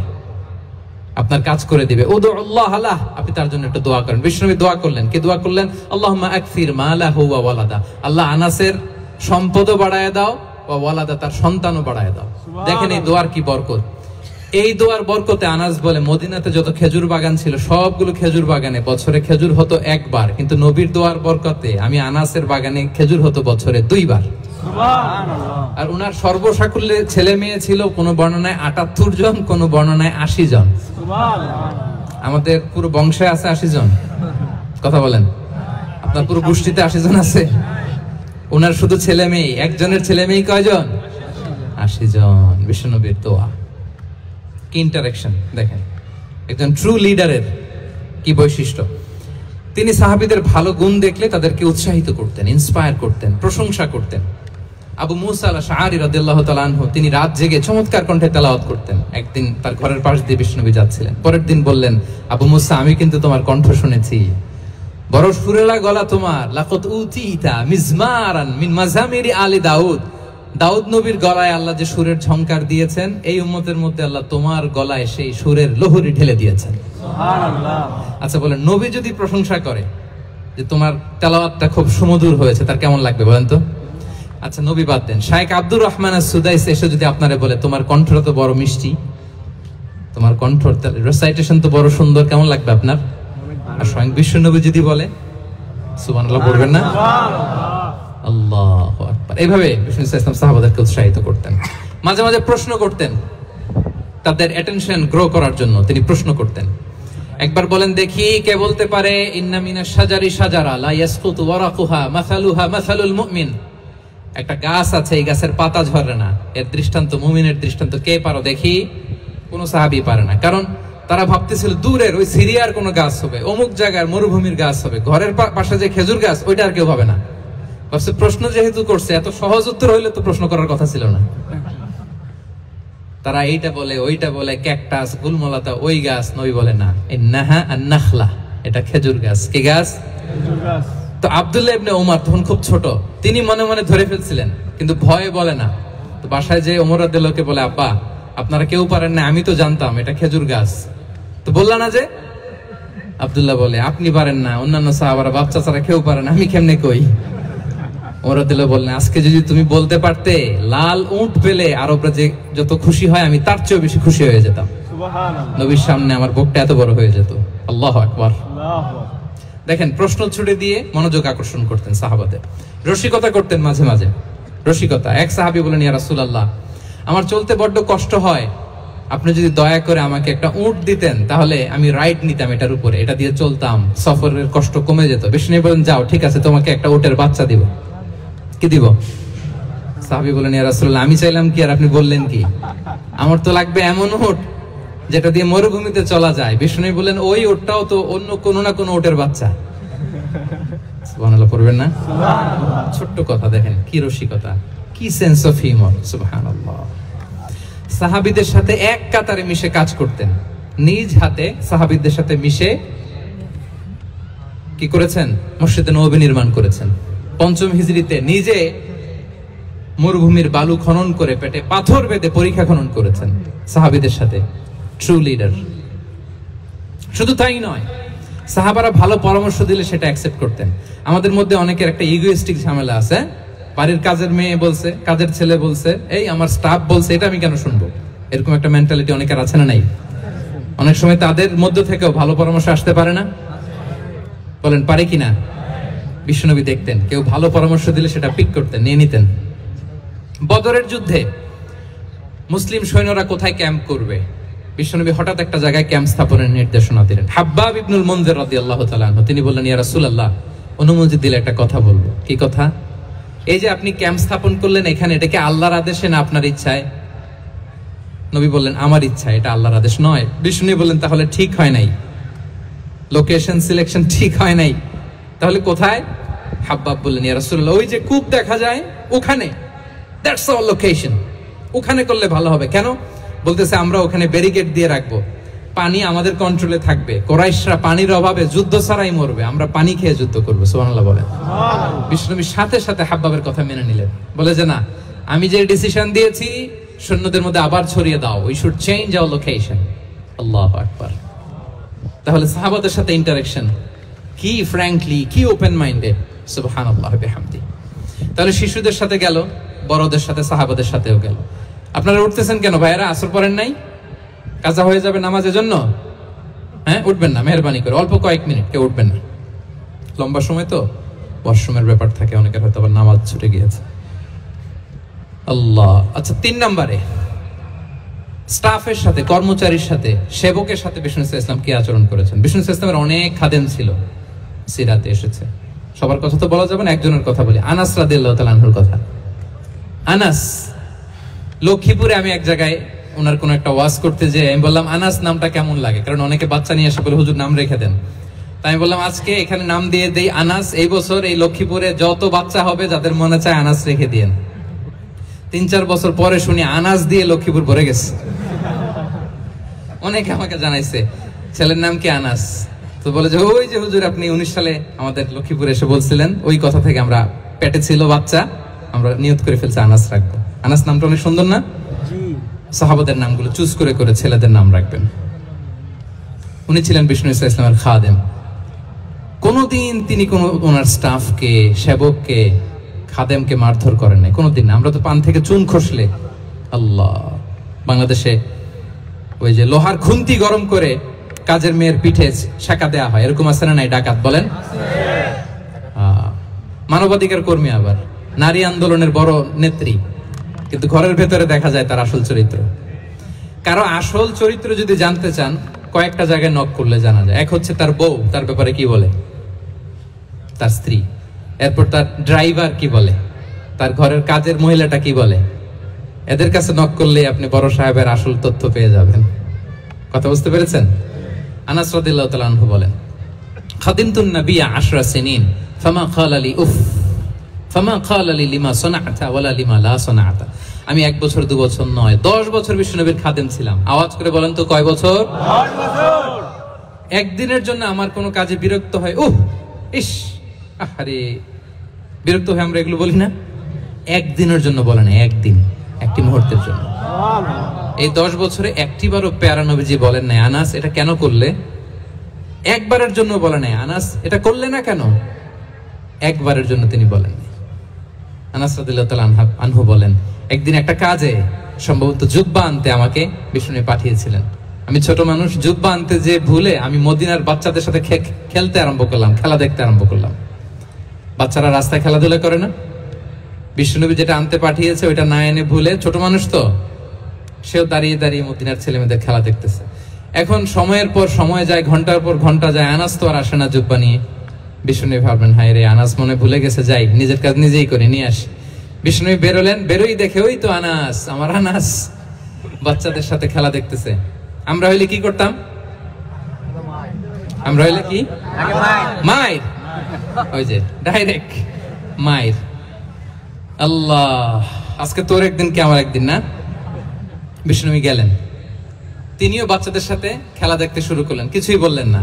আপনার কাজ করে দিবে। উদুল্লাহ আলাহ, আপনি তার জন্য একটু দোয়া করেন। বিষ্ণু দোয়া করলেন, কে দোয়া করলেন? আল্লাহুম্মা আকসির মালাহু ওয়া ওয়ালাদা, আল্লাহ আনাসের সম্পদও বাড়ায় দাও, ওয়া ওয়ালাদা, তার সন্তানও বাড়ায় দাও। দেখেন এই দোয়ার কি বরকত। এই দোয়ার বরকতে আনাস বলে, মদিনাতে যত খেজুর বাগান ছিল সবগুলো খেজুর বাগানে বছরে খেজুর হতো একবার, কিন্তু নবীর দোয়ার বরকতে আমি আনাসের বাগানে খেজুর হতো বছরে দুইবার। আর উনার সর্বসাকুল্যে ছেলে মেয়ে ছিল কোনো বর্ণনায় ৭৮ জন, কোনো বর্ণনায় ৮০ জন। আমাদের পুরো বংশে আছে ৮০ জন, কথা বলেন, আপনার পুরো গোষ্ঠীতে ৮০ জন আছে, উনার শুধু ছেলে মেয়ে, একজনের ছেলে মেয়ে কয়জন? ৮০ জন। বিশ্বনবীর দোয়া, কি ইন্টারেকশন। দেখেন একজন ট্রু লিডারের কি বৈশিষ্ট্য। তিনি সাহাবীদের ভালো গুণ দেখলে তাদেরকে উৎসাহিত করতেন, ইন্সপায়ার করতেন, প্রশংসা করতেন। আবু মুসা আল-আশআরী রাদিয়াল্লাহু তাআলা আনহু, তিনি রাত জেগে চমৎকার কণ্ঠে তেলাওয়াত করতেন। একদিন তার ঘরের পাশ দিয়ে বিষ্ণুবী যাচ্ছিলেন, পরের দিন বললেন, আবু মুসা, আমি কিন্তু তোমার কণ্ঠ শুনেছি, বড় সুরেলা গলা তোমার, লাকাদ উতিতা মিজমারান মিন মাযামিরি আলি দাউদ, দাউদ নবীর গলায় আল্লাহ যে সুরের ঝংকার দিয়েছেন, এই উম্মতের মধ্যে আল্লাহ তোমার গলায় সেই সুরের লহরী ঢেলে দিয়েছেন। সুবহানাল্লাহ। আচ্ছা বলেন, নবী যদি প্রশংসা করে যে তোমার তেলাওয়াতটা খুব সুমধুর হয়েছে, তার কেমন লাগবে বলেন তো? আচ্ছা নবী বাদ দেন, শাইখ আব্দুর রহমান আস-সুদাইস এসে যদি আপনারে বলে তোমার কণ্ঠ তো বড় মিষ্টি, তোমার কণ্ঠ রেসাইটেশন তো বড় সুন্দর, কেমন লাগবে আপনার? আর স্বয়ং বিশ্বনবী যদি বলে, সুবহানাল্লাহ বলবেন না? সুবহানাল্লাহ, আল্লাহু আকবার। এইভাবে বিষ্ণু ইসলাম সাহাবাদেরকে উৎসাহিত করতেন। মাঝে মাঝে প্রশ্ন করতেন, তাদের অ্যাটেনশন গ্রো করার জন্য তিনি প্রশ্ন করতেন। একবার বলেন দেখি কে বলতে পারে, ইন্না মিনাশ শাজারি শাজারা লা ইয়াসকুতু ওয়ারাকুহা মাসালুহা মাসালুল মুমিন, একটা গাছ আছে, এই গাছের পাতা ঝরে না, এর দৃষ্টান্ত মুমিনের দৃষ্টান্ত, কে পারো দেখি? কোনো সাহাবী পারে না। কারণ তারা ভাবতেছিল দূরের ওই সিরিয়ার কোনো গাছ হবে, অমুক জায়গার মরুভূমির গাছ হবে, ঘরের পাশে যে খেজুর গাছ ওইটা আর কেউ হবে না। ভাবছে প্রশ্ন যেহেতু করছে, এত সহজ উত্তর হইলে তো প্রশ্ন করার কথা ছিল না। তারা এইটা বলে, ওইটা বলে, ক্যাকটাস, গুলমলতা, ওই গাছ, নই বলে না, নাহা আর নাখলা, এটা খেজুর গাছ। কি গাছ? তো আব্দুল্লাহ ইবনে ওমর তখন খুব ছোট, তিনি মনে মনে ধরে ফেলছিলেন, কিন্তু ভয়ে বলে না। তো বাসায় যে ওমর রাদিয়াল্লাহু বলে, আব্বা আপনারা কেউ পারেন না, আমি তো জানতাম এটা খেজুর গাছ, তো বললা না যে। আব্দুল্লাহ বলে, আপনি পারেন না, অন্যান্য সাহাবারা বাচ্চা ছাড়া কেউ পারেন, আমি কেমনে কই? ওমর রাদিয়াল্লাহু বললেন, আজকে যদি তুমি বলতে পারতে লাল উট পেলে আরবরা যে যত খুশি হয় আমি তার চেয়ে বেশি খুশি হয়ে যেতাম, সুবহানাল্লাহ, নবীর সামনে আমার বুকটা এত বড় হয়ে যেত। আল্লাহু আকবার। দেখেন, প্রশ্ন ছুড়ে দিয়ে মনোযোগ আকর্ষণ করতেন সাহাবাদের, রসিকতা করতেন মাঝে মাঝে, রসিকতা। এক সাহাবী বলেন, ইয়া রাসূলুল্লাহ আমার চলতে বড্ড কষ্ট হয়, আপনি যদি দয়া করে আমাকে একটা উট দিতেন তাহলে আমি রাইড নিতাম এটার উপরে, এটা দিয়ে চলতাম, সফরের কষ্ট কমে যেত। বিষ্ণু বলেন, যাও ঠিক আছে, তোমাকে একটা উটের বাচ্চা দিব। কি দিব? সাহাবী বলেন, ইয়া রাসূলুল্লাহ আমি চাইলাম কি আর আপনি বললেন কি? আমার তো লাগবে এমন উট যেটা দিয়ে মরুভূমিতে চলা যায়। বিষ্ণু বলেন, ওই উটটাও তো অন্য কোনো না কোনো উটের বাচ্চা। সুবহানাল্লাহ পড়বেন না? সুবহানাল্লাহ। ছোট্ট কথা, দেখেন কি রসিকতা, কি সেন্স অফ হিউমার, সুবহানাল্লাহ। সাহাবীদের সাথে এক কাতারে মিশে কাজ করতেন, নিজ হাতে সাহাবীদের সাথে মিশে কি করেছেন? মসজিদে নববী নির্মাণ করেছেন। ৫ম হিজরিতে নিজে মরুভূমির বালু খনন করে পেটে পাথর বেঁধে পরীক্ষা খনন করেছেন সাহাবীদের সাথে। True leader. শুধু তাই নয়, সাহাবারা ভালো পরামর্শ দিলে সেটা অ্যাকসেপ্ট করতেন। আমাদের মধ্যে অনেকের একটা ইগোইস্টিক ঝামেলা আছে, বাড়ির কাজের মেয়ে বলছে, কাজের ছেলে বলছে, এই আমার স্টাফ বলছে, এটা আমি কেন শুনবো, এরকম একটা মেন্টালিটি অনেকের আছে না? নাই? অনেক সময় তাদের মধ্য থেকেও ভালো পরামর্শ আসতে পারে না, বলেন পারে কি না? বিশ্বনবী দেখতেন কেউ ভালো পরামর্শ দিলে সেটা পিক করতেন, নিয়ে নিতেন। বদরের যুদ্ধে মুসলিম সৈন্যরা কোথায় ক্যাম্প করবে, বিশ্বনবী হঠাৎ একটা জায়গায় ক্যাম্প স্থাপনের নির্দেশনা দিলেন। হাব্বাব ইবনুল মুনজির রাদিয়াল্লাহু তাআলা আনহু তিনি বললেন, ইয়া রাসূলুল্লাহ অনুমতি দিলে একটা কথা বলবো। কি কথা? এই যে আপনি ক্যাম্প স্থাপন করলেন এখানে, এটা কি আল্লাহর আদেশে না আপনার ইচ্ছায়? নবী বললেন, আমার ইচ্ছা, এটা আল্লাহর আদেশ নয়। বিষ্ণু বললেন, তাহলে ঠিক হয় নাই, লোকেশন সিলেকশন ঠিক হয় নাই, তাহলে কোথায়? হাব্বাব বললেন, ইয়া রাসূলুল্লাহ ওই যে কূপ দেখা যায় ওখানে, দ্যাটস আওয়ার লোকেশন, ওখানে করলে ভালো হবে। কেন? বলতেছে আমরা ওখানে ব্যারিকেড দিয়ে রাখবো, পানি আমাদের কন্ট্রোলে থাকবে, কোরাইশরা পানির অভাবে যুদ্ধ ছাড়াই মরবে, আমরা পানি খেয়ে যুদ্ধ করবো। সুবহানাল্লাহ বলেন। বিষ্ণুবীর সাথে সাথে হাব্বাবের কথা মেনে নিলেন, বলে যে না, আমি যে ডিসিশন দিয়েছি সৈন্যদের মধ্যে আবার ছড়িয়ে দাও, we should change our location. আল্লাহু আকবার। তাহলে সাহাবাদের সাথে ইন্টারেকশন কি ফ্র্যাঙ্কলি, কি ওপেন মাইন্ডেড, সুবহানাল্লাহ বিহামদি। তাহলে শিশুদের সাথে গেল, বড়দের সাথে, সাহাবাদের সাথেও গেল। আপনারা উঠতেছেন কেন ভাইয়েরা? আসর পড়েন নাই? কাজা হয়ে যাবে নামাজের জন্য। হ্যাঁ, উঠবেন না মেহরবানি করে, অল্প কয়েক মিনিট, কেউ উঠবেন না, লম্বা সময় তো ওয়াশরুমের ব্যাপার থাকে অনেকের, হয়তো আবার নামাজ ছুটে গিয়েছে। আল্লাহ। আচ্ছা, ৩ নম্বরে স্টাফের সাথে, কর্মচারীর সাথে, সেবকের সাথে বিষ্ণু ইসলাম কি আচরণ করেছেন? বিষ্ণু ইসলামের অনেক খাদেম ছিল, সিরাতে এসেছে, সবার কথা তো বলা যাবে না, একজনের কথা বলি, আনাস রাদিয়াল্লাহু তাআলা আনহুর কথা। আনাস লক্ষ্মীপুরে আমি এক জায়গায় ওনার কোনো একটা ওয়াজ করতে যে আমি বললাম, আনাস নামটা কেমন লাগে? কারণ অনেকে বাচ্চা নিয়ে এসে বলে হুজুর নাম রেখে দেন। তাই আমি বললাম আজকে এখানে নাম দিয়ে দেই আনাস, এই বছর এই লক্ষ্মীপুরে যত বাচ্চা হবে যাদের মনে চায় আনাস রেখে দিয়েন। ৩-৪ বছর পরে শুনি আনাস দিয়ে লক্ষ্মীপুর ভরে গেছে। অনেকে আমাকে জানাইছে ছেলের নাম কি আনাস, তো বলে যে ওই যে হুজুর আপনি 19 সালে আমাদের লক্ষ্মীপুরে এসে বলছিলেন, ওই কথা থেকে আমরা পেটে ছিল বাচ্চা, আমরা নিয়ত করে ফেলছি আনাস রাখবো। আনাস নামটা অনেক সুন্দর না? সাহাবাদের নামগুলো চুজ করে করে ছেলেদের নাম রাখবেন। উনি ছিলেন বিষ্ণু ইসলামের খাদেম, কোনোদিন তিনি কোনো ওনার স্টাফকে, সেবককে, খাদেমকে মারধর করেন নাই কোনোদিন। আমরা তো পান থেকে চুন খসলে, আল্লাহ, বাংলাদেশে ওই যে লোহার খুন্তি গরম করে কাজের মেয়ের পিঠে শাঁকা দেওয়া হয়, এরকম আছে না নাই ডাকাত বলেন? মানবাধিকার কর্মী, আবার নারী আন্দোলনের বড় নেত্রী, কিন্তু ঘরের ভেতরে দেখা যায় তার আসল চরিত্র। কারো আসল চরিত্র যদি জানতে চান কয়েকটা জায়গায় নক করলে জানা যায়। এক হচ্ছে তার বউ তার ব্যাপারে কি বলে, তার স্ত্রী, এরপর তার ড্রাইভার কি বলে, তার ঘরের কাজের মহিলাটা কি বলে। এদের কাছে নক করলে আপনি বড় সাহেবের আসল তথ্য পেয়ে যাবেন। কথা বুঝতে পেরেছেন? আনাস রাদিয়াল্লাহু তাআলা আনহু বলেন, খাদিমতুন্নবী 10 সিনিন ফামা ক্বালা লি উফ ফামা ক্বালা লি লিমা সানাতা ওয়ালা লিমা লা সানাতা। আমি 1 বছর 2 বছর নয়, 10 বছর বিশ্বনবীর খাদেম ছিলাম। আওয়াজ করে বলেন তো কয় বছর? 10 বছর। একদিনের জন্য আমার কোনো কাজে বিরক্ত হয়, উহ ইস আহারে বিরক্ত হয়, আমরা এগুলো বলি না? একদিনের জন্য বলে না, একদিন, একটি মুহূর্তের জন্য। এই 10 বছরে একটিবারও প্যারা নবীজি বলেন নাই আনাস এটা কেন করলে, একবারের জন্য বলে নাই আনাস এটা করলে না কেন, একবারের জন্য তিনি বলেন। আনাস রাদিয়াল্লাহু তাআলা আনহু বলেন, একদিন একটা কাজে সম্ভবত জুব্বা আনতে আমাকে বিষ্ণু পাঠিয়েছিলেন। আমি ছোট মানুষ, জুব্বা আনতে যে ভুলে আমি মদিনার বাচ্চাদের সাথে খেলতে আরম্ভ করলাম, খেলা দেখতে আরম্ভ করলাম। বাচ্চারা রাস্তায় খেলাধুলা করে না, বিষ্ণুনবী যেটা আনতে পাঠিয়েছে ওইটা না এনে ভুলে, ছোট মানুষ তো, সেও দাঁড়িয়ে দাঁড়িয়ে মদিনার ছেলে মেয়েদের খেলা দেখতেছে। এখন সময়ের পর সময় যায়, ঘন্টার পর ঘন্টা যায়, আনাস তো আর আসে না জুব্বা নিয়ে। বিষ্ণুনবী ভাবলেন, হায় রে আনাস মনে ভুলে গেছে, যাই নিজের কাজ নিজেই করে নিয়ে আসি। বিষ্ণুনবী বেরোলেন, বেরোই দেখে ওই তো আনাস, আমার আনাস বাচ্চাদের সাথে খেলা দেখতেছে। আমরা হইলে কি করতাম? আমরা হইলে কি মায়ের, ওই যে ডাইরেক্ট মায়ের। আল্লাহ, আজকে তোর একদিন কি আমার একদিন না? বিষ্ণুনবী গেলেন, তিনিও বাচ্চাদের সাথে খেলা দেখতে শুরু করলেন, কিছুই বললেন না,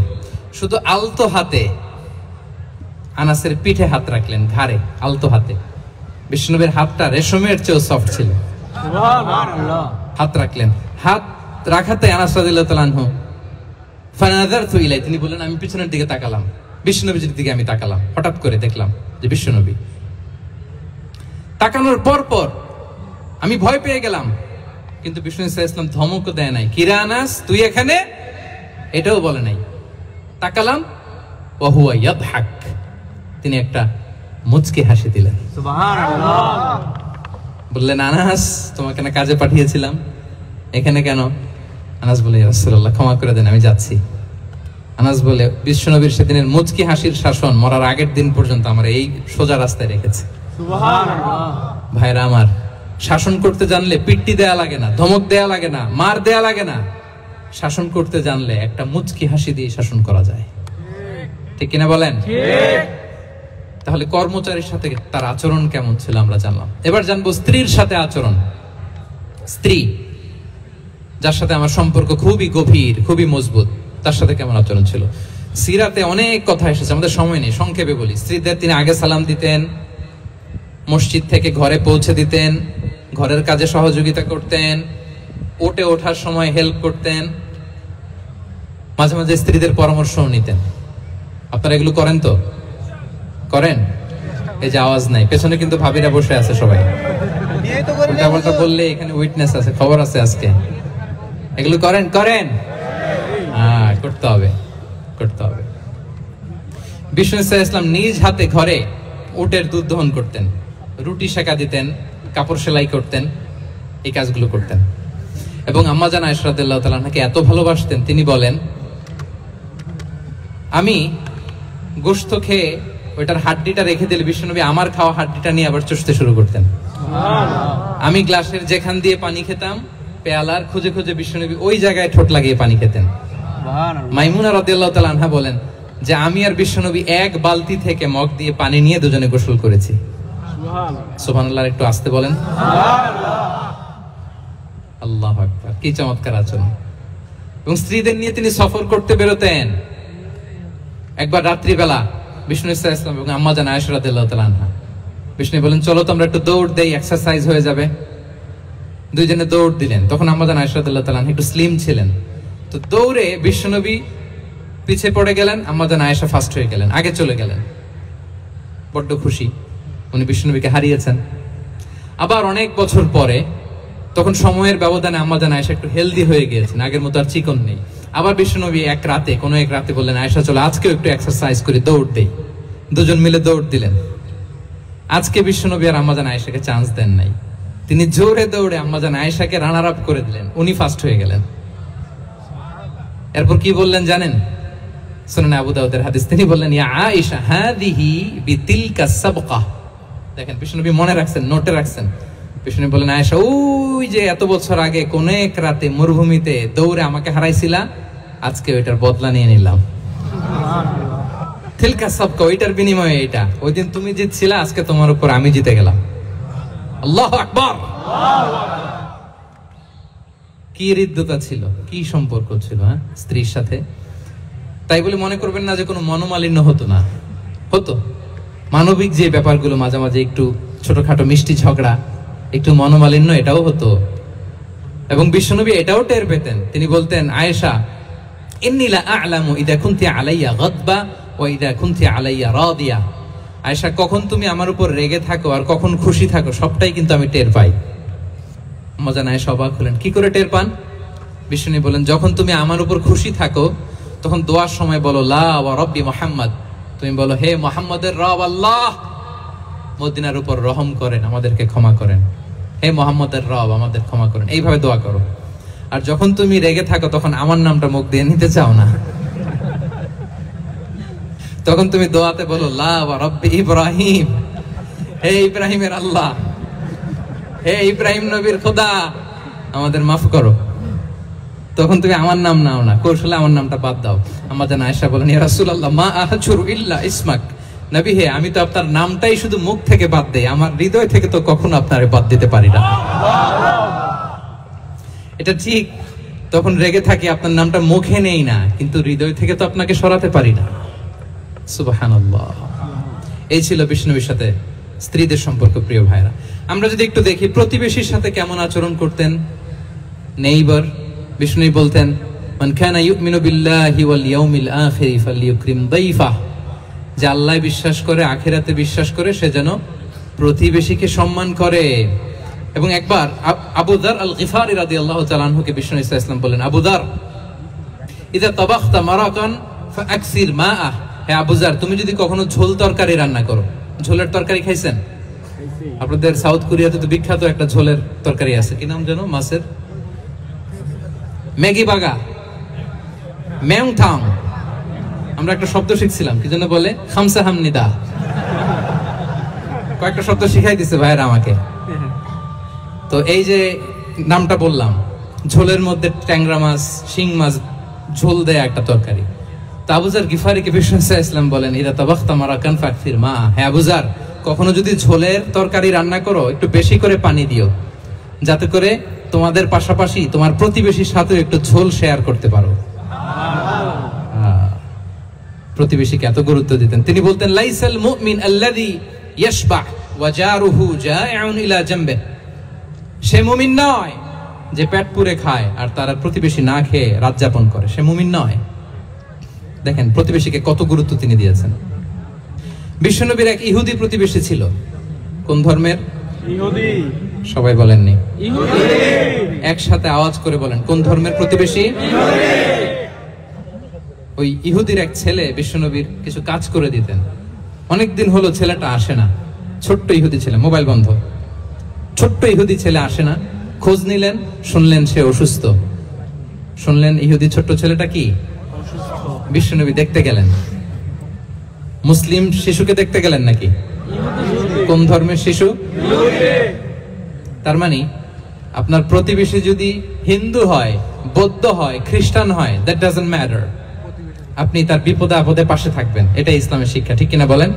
শুধু আলতো হাতে আনাসের পিঠে হাত রাখলেন, ঘাড়ে, আলতো হাতে। বিষ্ণুনবীর হাতটা রেশমের চেয়েও সফট ছিল, হাত রাখলেন। হাত রাখাতে আনাস রাদিয়াল্লাহু তাআলা আনহু ফানাযারতু ইলাইহি, তিনি বললেন আমি পিছনের দিকে তাকালাম, বিষ্ণুনবীর দিকে আমি তাকালাম। হঠাৎ করে দেখলাম যে বিষ্ণুনবী, তাকানোর পর পর আমি ভয় পেয়ে গেলাম, কিন্তু বিষ্ণু সাল্লাল্লাহু আলাইহি ওয়াসাল্লাম ধমক দেয় নাই, কিরা আনাস তুই এখানে, এটাও বলে নাই। তাকালাম, ওয়া হুয়া ইয়াদহাক, তিনি একটা মুচকি হাসি দিলেন। সুবহানাল্লাহ। বললেন আনাস তোমাকে না কাজে পাঠিয়েছিলাম, এখানে কেন? আনাস বলে ইয়া রাসূলুল্লাহ ক্ষমা করে দেন, আমি যাচ্ছি। আনাস বলে বিশ্বনবীর সেদিনের মুচকি হাসির শাসন মরার আগের দিন পর্যন্ত আমার এই সোজা রাস্তায় রেখেছে। সুবহানাল্লাহ। ভাইরা আমার, শাসন করতে জানলে পিট্টি দেয়া লাগে না, ধমক দেয়া লাগে না, মার দেয়া লাগে না। শাসন করতে জানলে একটা মুচকি হাসি দিয়ে শাসন করা যায়, ঠিক কিনা বলেন? ঠিক। তাহলে কর্মচারীর সাথে তার আচরণ কেমন ছিল আমরা জানলাম। এবার জানবো স্ত্রীর সাথে আচরণ। স্ত্রী, যার সাথে আমার সম্পর্ক খুবই গভীর, খুবই মজবুত, তার সাথে কেমন আচরণ ছিল? সিরাতে অনেক কথা এসেছে, আমাদের সময় নেই, সংক্ষেপে বলি। স্ত্রীদের তিনি আগে সালাম দিতেন, মসজিদ থেকে ঘরে পৌঁছে দিতেন, ঘরের কাজে সহযোগিতা করতেন, ওটে ওঠার সময় হেল্প করতেন, মাঝে মাঝে স্ত্রীদের পরামর্শও নিতেন। আপনারা এগুলো করেন তো? করেন? এই যে আওয়াজ নাই পেছনে, কিন্তু ভাবিরা বসে আছে সবাই, উল্টাপাল্টা বললে এখানে উইটনেস আছে, খবর আছে আজকে। এগুলো করেন? করেন? হ্যাঁ, করতে হবে, করতে হবে। বিষ্ণু সাল্লাল্লাহু আলাইহি ওয়াসাল্লাম নিজ হাতে ঘরে উটের দুধ দহন করতেন, রুটি সেকা দিতেন, কাপড় সেলাই করতেন, এই কাজগুলো করতেন। এবং আম্মা জান আয়েশা রাদিয়াল্লাহু তাআলা আনহাকে এত ভালোবাসতেন, তিনি বলেন আমি গোশত খেয়ে ওইটার হাড্ডিটা রেখে দিলে বিশ্বনবী আমার খাওয়া হাড্ডিটা নিয়ে আবার চুষতে শুরু করতেন। আমি গ্লাসের যেখান দিয়ে পানি খেতাম, পেয়ালার খুঁজে খুঁজে বিশ্বনবী ওই জায়গায় ঠোঁট লাগিয়ে পানি খেতেন। মাইমুনা রাদিয়াল্লাহু তাআলা আনহা বলেন যে আমি আর বিশ্বনবী এক বালতি থেকে মগ দিয়ে পানি নিয়ে দুজনে গোসল করেছি। সুবহানাল্লাহ। একটু আস্তে বলেন। আল্লাহু আকবার, কি চমৎকার আচরণ। এবং স্ত্রীদের নিয়ে তিনি সফর করতে বেরোতেন। একবার রাত্রিবেলা বিষ্ণু সাল্লাল্লাহু আলাইহি ওয়াসাল্লাম এবং আম্মা জান আয়েশা রাদিয়াল্লাহু তাআলা আনহা, বিষ্ণু বলেন চলো তো আমরা একটু দৌড় দেই, এক্সারসাইজ হয়ে যাবে। দুইজনে দৌড় দিলেন। তখন আম্মা জান আয়েশা রাদিয়াল্লাহু তাআলা আনহা একটু স্লিম ছিলেন, তো দৌড়ে বিশ্বনবী পিছে পড়ে গেলেন, আম্মা জান আয়েশা ফার্স্ট হয়ে গেলেন, আগে চলে গেলেন। বড্ড খুশি, উনি বিশ্বনবীকে হারিয়েছেন। আবার অনেক বছর পরে, তখন সময়ের ব্যবধানে আম্মা জান আয়েশা একটু হেলদি হয়ে গিয়েছেন, আগের মতো আর চিকন নেই। আবার বিশ্বনবী কোনো এক রাতে বললেন আয়েশা চলো আজকেও একটু এক্সারসাইজ করে দৌড় দেই। দুজন মিলে দৌড় দিলেন। আজকে বিশ্বনবী আর আম্মা জান আয়েশাকে চান্স দেন নাই, তিনি জোরে দৌড়ে আম্মা জান আয়েশাকে রানার আপ করে দিলেন, উনি ফার্স্ট হয়ে গেলেন। এরপর কি বললেন জানেন? শুনুন আবু দাউদের হাদিস, তিনি বললেন ইয়া আয়েশা হাদিহি বিতিলকা সাবকা। দেখেন বিশ্বনবী মনে রাখছেন, নোটে রাখছেন। বিশ্বনবী বললেন আয়েশা ওই যে এত বছর আগে কোন এক রাতে মরুভূমিতে দৌড়ে আমাকে হারাইছিলা, আজকে ওইটার বদলা নিয়ে নিলাম। ওইটার বিনিময়ে এটা, ওই দিন তুমি জিতছিলা, আজকে তোমার উপর আমি জিতে গেলাম। আল্লাহু আকবার। কি হৃদ্যতা ছিল, কি সম্পর্ক ছিল স্ত্রীর সাথে। তাই বলে মনে করবেন না যে কোনো মনোমালিন্য হতো না, হতো। মানবিক যে ব্যাপারগুলো, মাঝে মাঝে একটু ছোটখাটো মিষ্টি ঝগড়া, একটু মনোমালিন্য, এটাও হতো। এবং বিশ্বনবী এটাও টের পেতেন, তিনি বলতেন, আয়েশা ইন্নী লা আ'লামু ইযা কুনতি আলাইয়া গাদবা ওয়া ইযা কুনতি আলাইয়া রাদিয়া। আয়েশা, কখন তুমি আমার উপর রেগে থাকো আর কখন খুশি থাকো সবটাই কিন্তু আমি টের পাই। মজা না, আয়েশা অবাক হলেন, কি করে টের পান? বিশ্বনবী বলেন, যখন তুমি আমার উপর খুশি থাকো তখন দোয়ার সময় বলো লা ওয়া রাব্বি মুহাম্মদ, তুমি বলো হে মুহাম্মদের রব আল্লাহ মদিনার উপর রহম করেন, আমাদেরকে ক্ষমা করেন, হে মুহাম্মদের রব আমাদের ক্ষমা করেন, এইভাবে দোয়া করো। আর যখন তুমি রেগে থাকো তখন আমার নামটা মুখ দিয়ে নিতে চাও না, তখন তুমি দোয়াতে বলো লা ওয়া রাব্বি ইব্রাহিম, হে ইব্রাহিমের আল্লাহ, হে ইব্রাহিম নবীর খোদা আমাদের মাফ করো। তখন তুমি আমার নাম নাও না, কৌশলে আমার নামটা বাদ দাও। আমাদের আয়েশা বলেন, ইয়া রাসূলুল্লাহ মা আহজুরু ইল্লা ইসমাক, নবী হে আমি তো আপনার নামটাই শুধু মুখ থেকে বাদ দেই, আমার হৃদয় থেকে তো কখনো আপনারে বাদ দিতে পারি না। এটা ঠিক, তখন রেগে থাকি, আপনার নামটা মুখে নেই না, কিন্তু হৃদয় থেকে তো আপনাকে সরাতে পারি না। সুবহানাল্লাহ। এই ছিল বিষ্ণুবীর সাথে স্ত্রীদের সম্পর্ক। প্রিয় ভাইরা, আমরা যদি একটু দেখি প্রতিবেশীর সাথে কেমন আচরণ করতেন, নেইবার। বিষ্ণু বলতেন, মান কানা ইউমিনু বিল্লাহি ওয়াল ইয়াউমিল আখির ফালইউকরিম দাইফাহ, যে আল্লাহ বিশ্বাস করে, আখিরাতে বিশ্বাস করে, সে যেন প্রতিবেশীকে সম্মান করে। এবং একবার আবু দার আল গিফারি রাদিয়াল্লাহু তাআলা আনহুকে বিষ্ণু ইসলাম বলেন, আবু দার ইযা তাবাখতা মারাকান ফাকসির মাআহ, হে আবু দার তুমি যদি কখনো ঝোল তরকারি রান্না করো, ঝোলের তরকারি খাইছেন? আপনাদের সাউথ কোরিয়াতে তো বিখ্যাত একটা ঝোলের তরকারি আছে, কি নাম যেন, মাছের ম্যাগি বাগা, মেংথাং। আমরা একটা শব্দ শিখছিলাম, কি যেন বলে, খামসা হামনিদা। কয়েকটা শব্দ শিখাই দিছে ভাইরা আমাকে। তো এই যে নামটা বললাম, ঝোলের মধ্যে ট্যাংরা মাছ, শিং মাছ ঝোল দেয়া একটা তরকারি। তো আবু যার গিফারিকে বিষ্ণু ইসলাম বলেন, ইদা তাবাখতা মারাকান ফাকসির মা, হে আবু যার কখনো যদি ঝোলের তরকারি রান্না করো একটু বেশি করে পানি দিও, যাতে করে তোমাদের পাশাপাশি তোমার প্রতিবেশীর সাথে একটু ঝোল শেয়ার করতে পারো। প্রতিবেশীকে এত গুরুত্ব দিতেন। তিনি বলতেন, লাইসাল মুমিন আল্লাযী ইয়াশবাহ ওয়া জারুহু জায়উন ইলা জামবি, সে মুমিন নয় যে পেট পুরে খায় আর তার প্রতিবেশী না খেয়ে রাত যাপন করে, সে মুমিন নয়। দেখেন প্রতিবেশীকে কত গুরুত্ব তিনি দিয়েছেন। বিশ্বনবীর এক ইহুদি প্রতিবেশী ছিল। কোন ধর্মের ইহুদি? সবাই বলেননি ইহুদি, একসাথে আওয়াজ করে বলেন, কোন ধর্মের প্রতিবেশী? ইহুদি। ওই ইহুদির এক ছেলে বিশ্বনবীর কিছু কাজ করে দিতেন। অনেকদিন হলো ছেলেটা আসে না, ছোট্ট ইহুদি ছেলে, মোবাইল বন্ধ, ছোট্ট ইহুদি ছেলে আসে না। খোঁজ নিলেন, শুনলেন সে অসুস্থ। শুনলেন ইহুদি ছোট্ট ছেলেটা কি অসুস্থ। বিশ্বনবী দেখতে গেলেন। মুসলিম শিশুকে দেখতে গেলেন নাকি? কোন ধর্মের শিশু? তার মানে আপনার প্রতিবেশী যদি হিন্দু হয়, বৌদ্ধ হয়, খ্রিস্টান হয়, দ্যাট ডাজন্ট ম্যাটার, আপনি তার বিপদে আপদে পাশে থাকবেন। এটা ইসলামের শিক্ষা, ঠিক কিনা বলেন?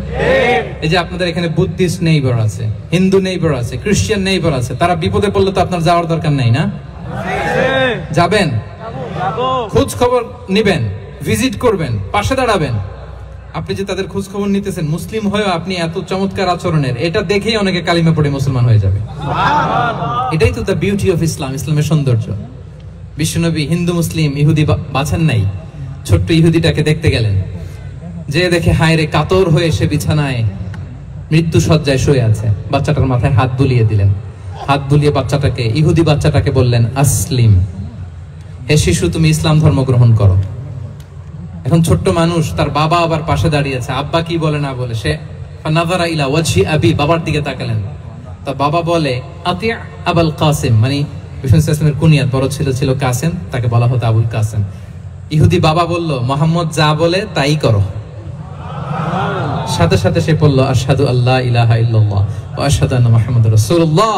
এই যে আপনাদের এখানে বুদ্ধিস্ট নেইবার আছে, হিন্দু নেইবার আছে, খ্রিস্টান নেইবার আছে, তারা বিপদে পড়লে তো আপনার যাওয়ার দরকার নাই, না? যাবেন, খোঁজ খবর নেবেন, ভিজিট করবেন, পাশে দাঁড়াবেন। আপনি যে তাদের খোঁজ খবর নিতেছেন মুসলিম হয়েও, আপনি এত চমৎকার আচরণের, এটা দেখেই অনেকে কালিমা পড়ে মুসলমান হয়ে যাবে। এটাই তো দ্য বিউটি অফ ইসলাম, ইসলামের সৌন্দর্য। বিশ্বনবী হিন্দু মুসলিম ইহুদি বাছেন নাই, ছোট্ট ইহুদিটাকে দেখতে গেলেন। যে দেখে হায়রে কাতর হয়ে সে বিছানায় মৃত্যু সজ্জায় শুয়ে আছে। বাচ্চাটার মাথায় হাত বুলিয়ে দিলেন, হাত বুলিয়ে বাচ্চাটাকে, ইহুদি বাচ্চাটাকে বললেন, আসলিম, হে শিশু তুমি ইসলাম ধর্ম গ্রহণ করো। এখন ছোট্ট মানুষ, তার বাবা আবার পাশে দাঁড়িয়েছে, আব্বা কি বলে না বলে, সে নাযারা ইলা ওয়াজহি আবি, বাবার দিকে তাকালেন। তা বাবা বলে আতি আবুল কাসিম, মানে বিষ্ণু ইসলামের কুনিয়াত, বড় ছেলে ছিল কাসিম, তাকে বলা হতো আবুল কাসিম। ইহুদি বাবা বলল, মোহাম্মদ যা বলে তাই করো। সাথে সাথে সে বলল, আশহাদু আল্লা ইলাহা ইল্লাল্লাহ ওয়া আশহাদু আন্না মুহাম্মাদুর রাসূলুল্লাহ।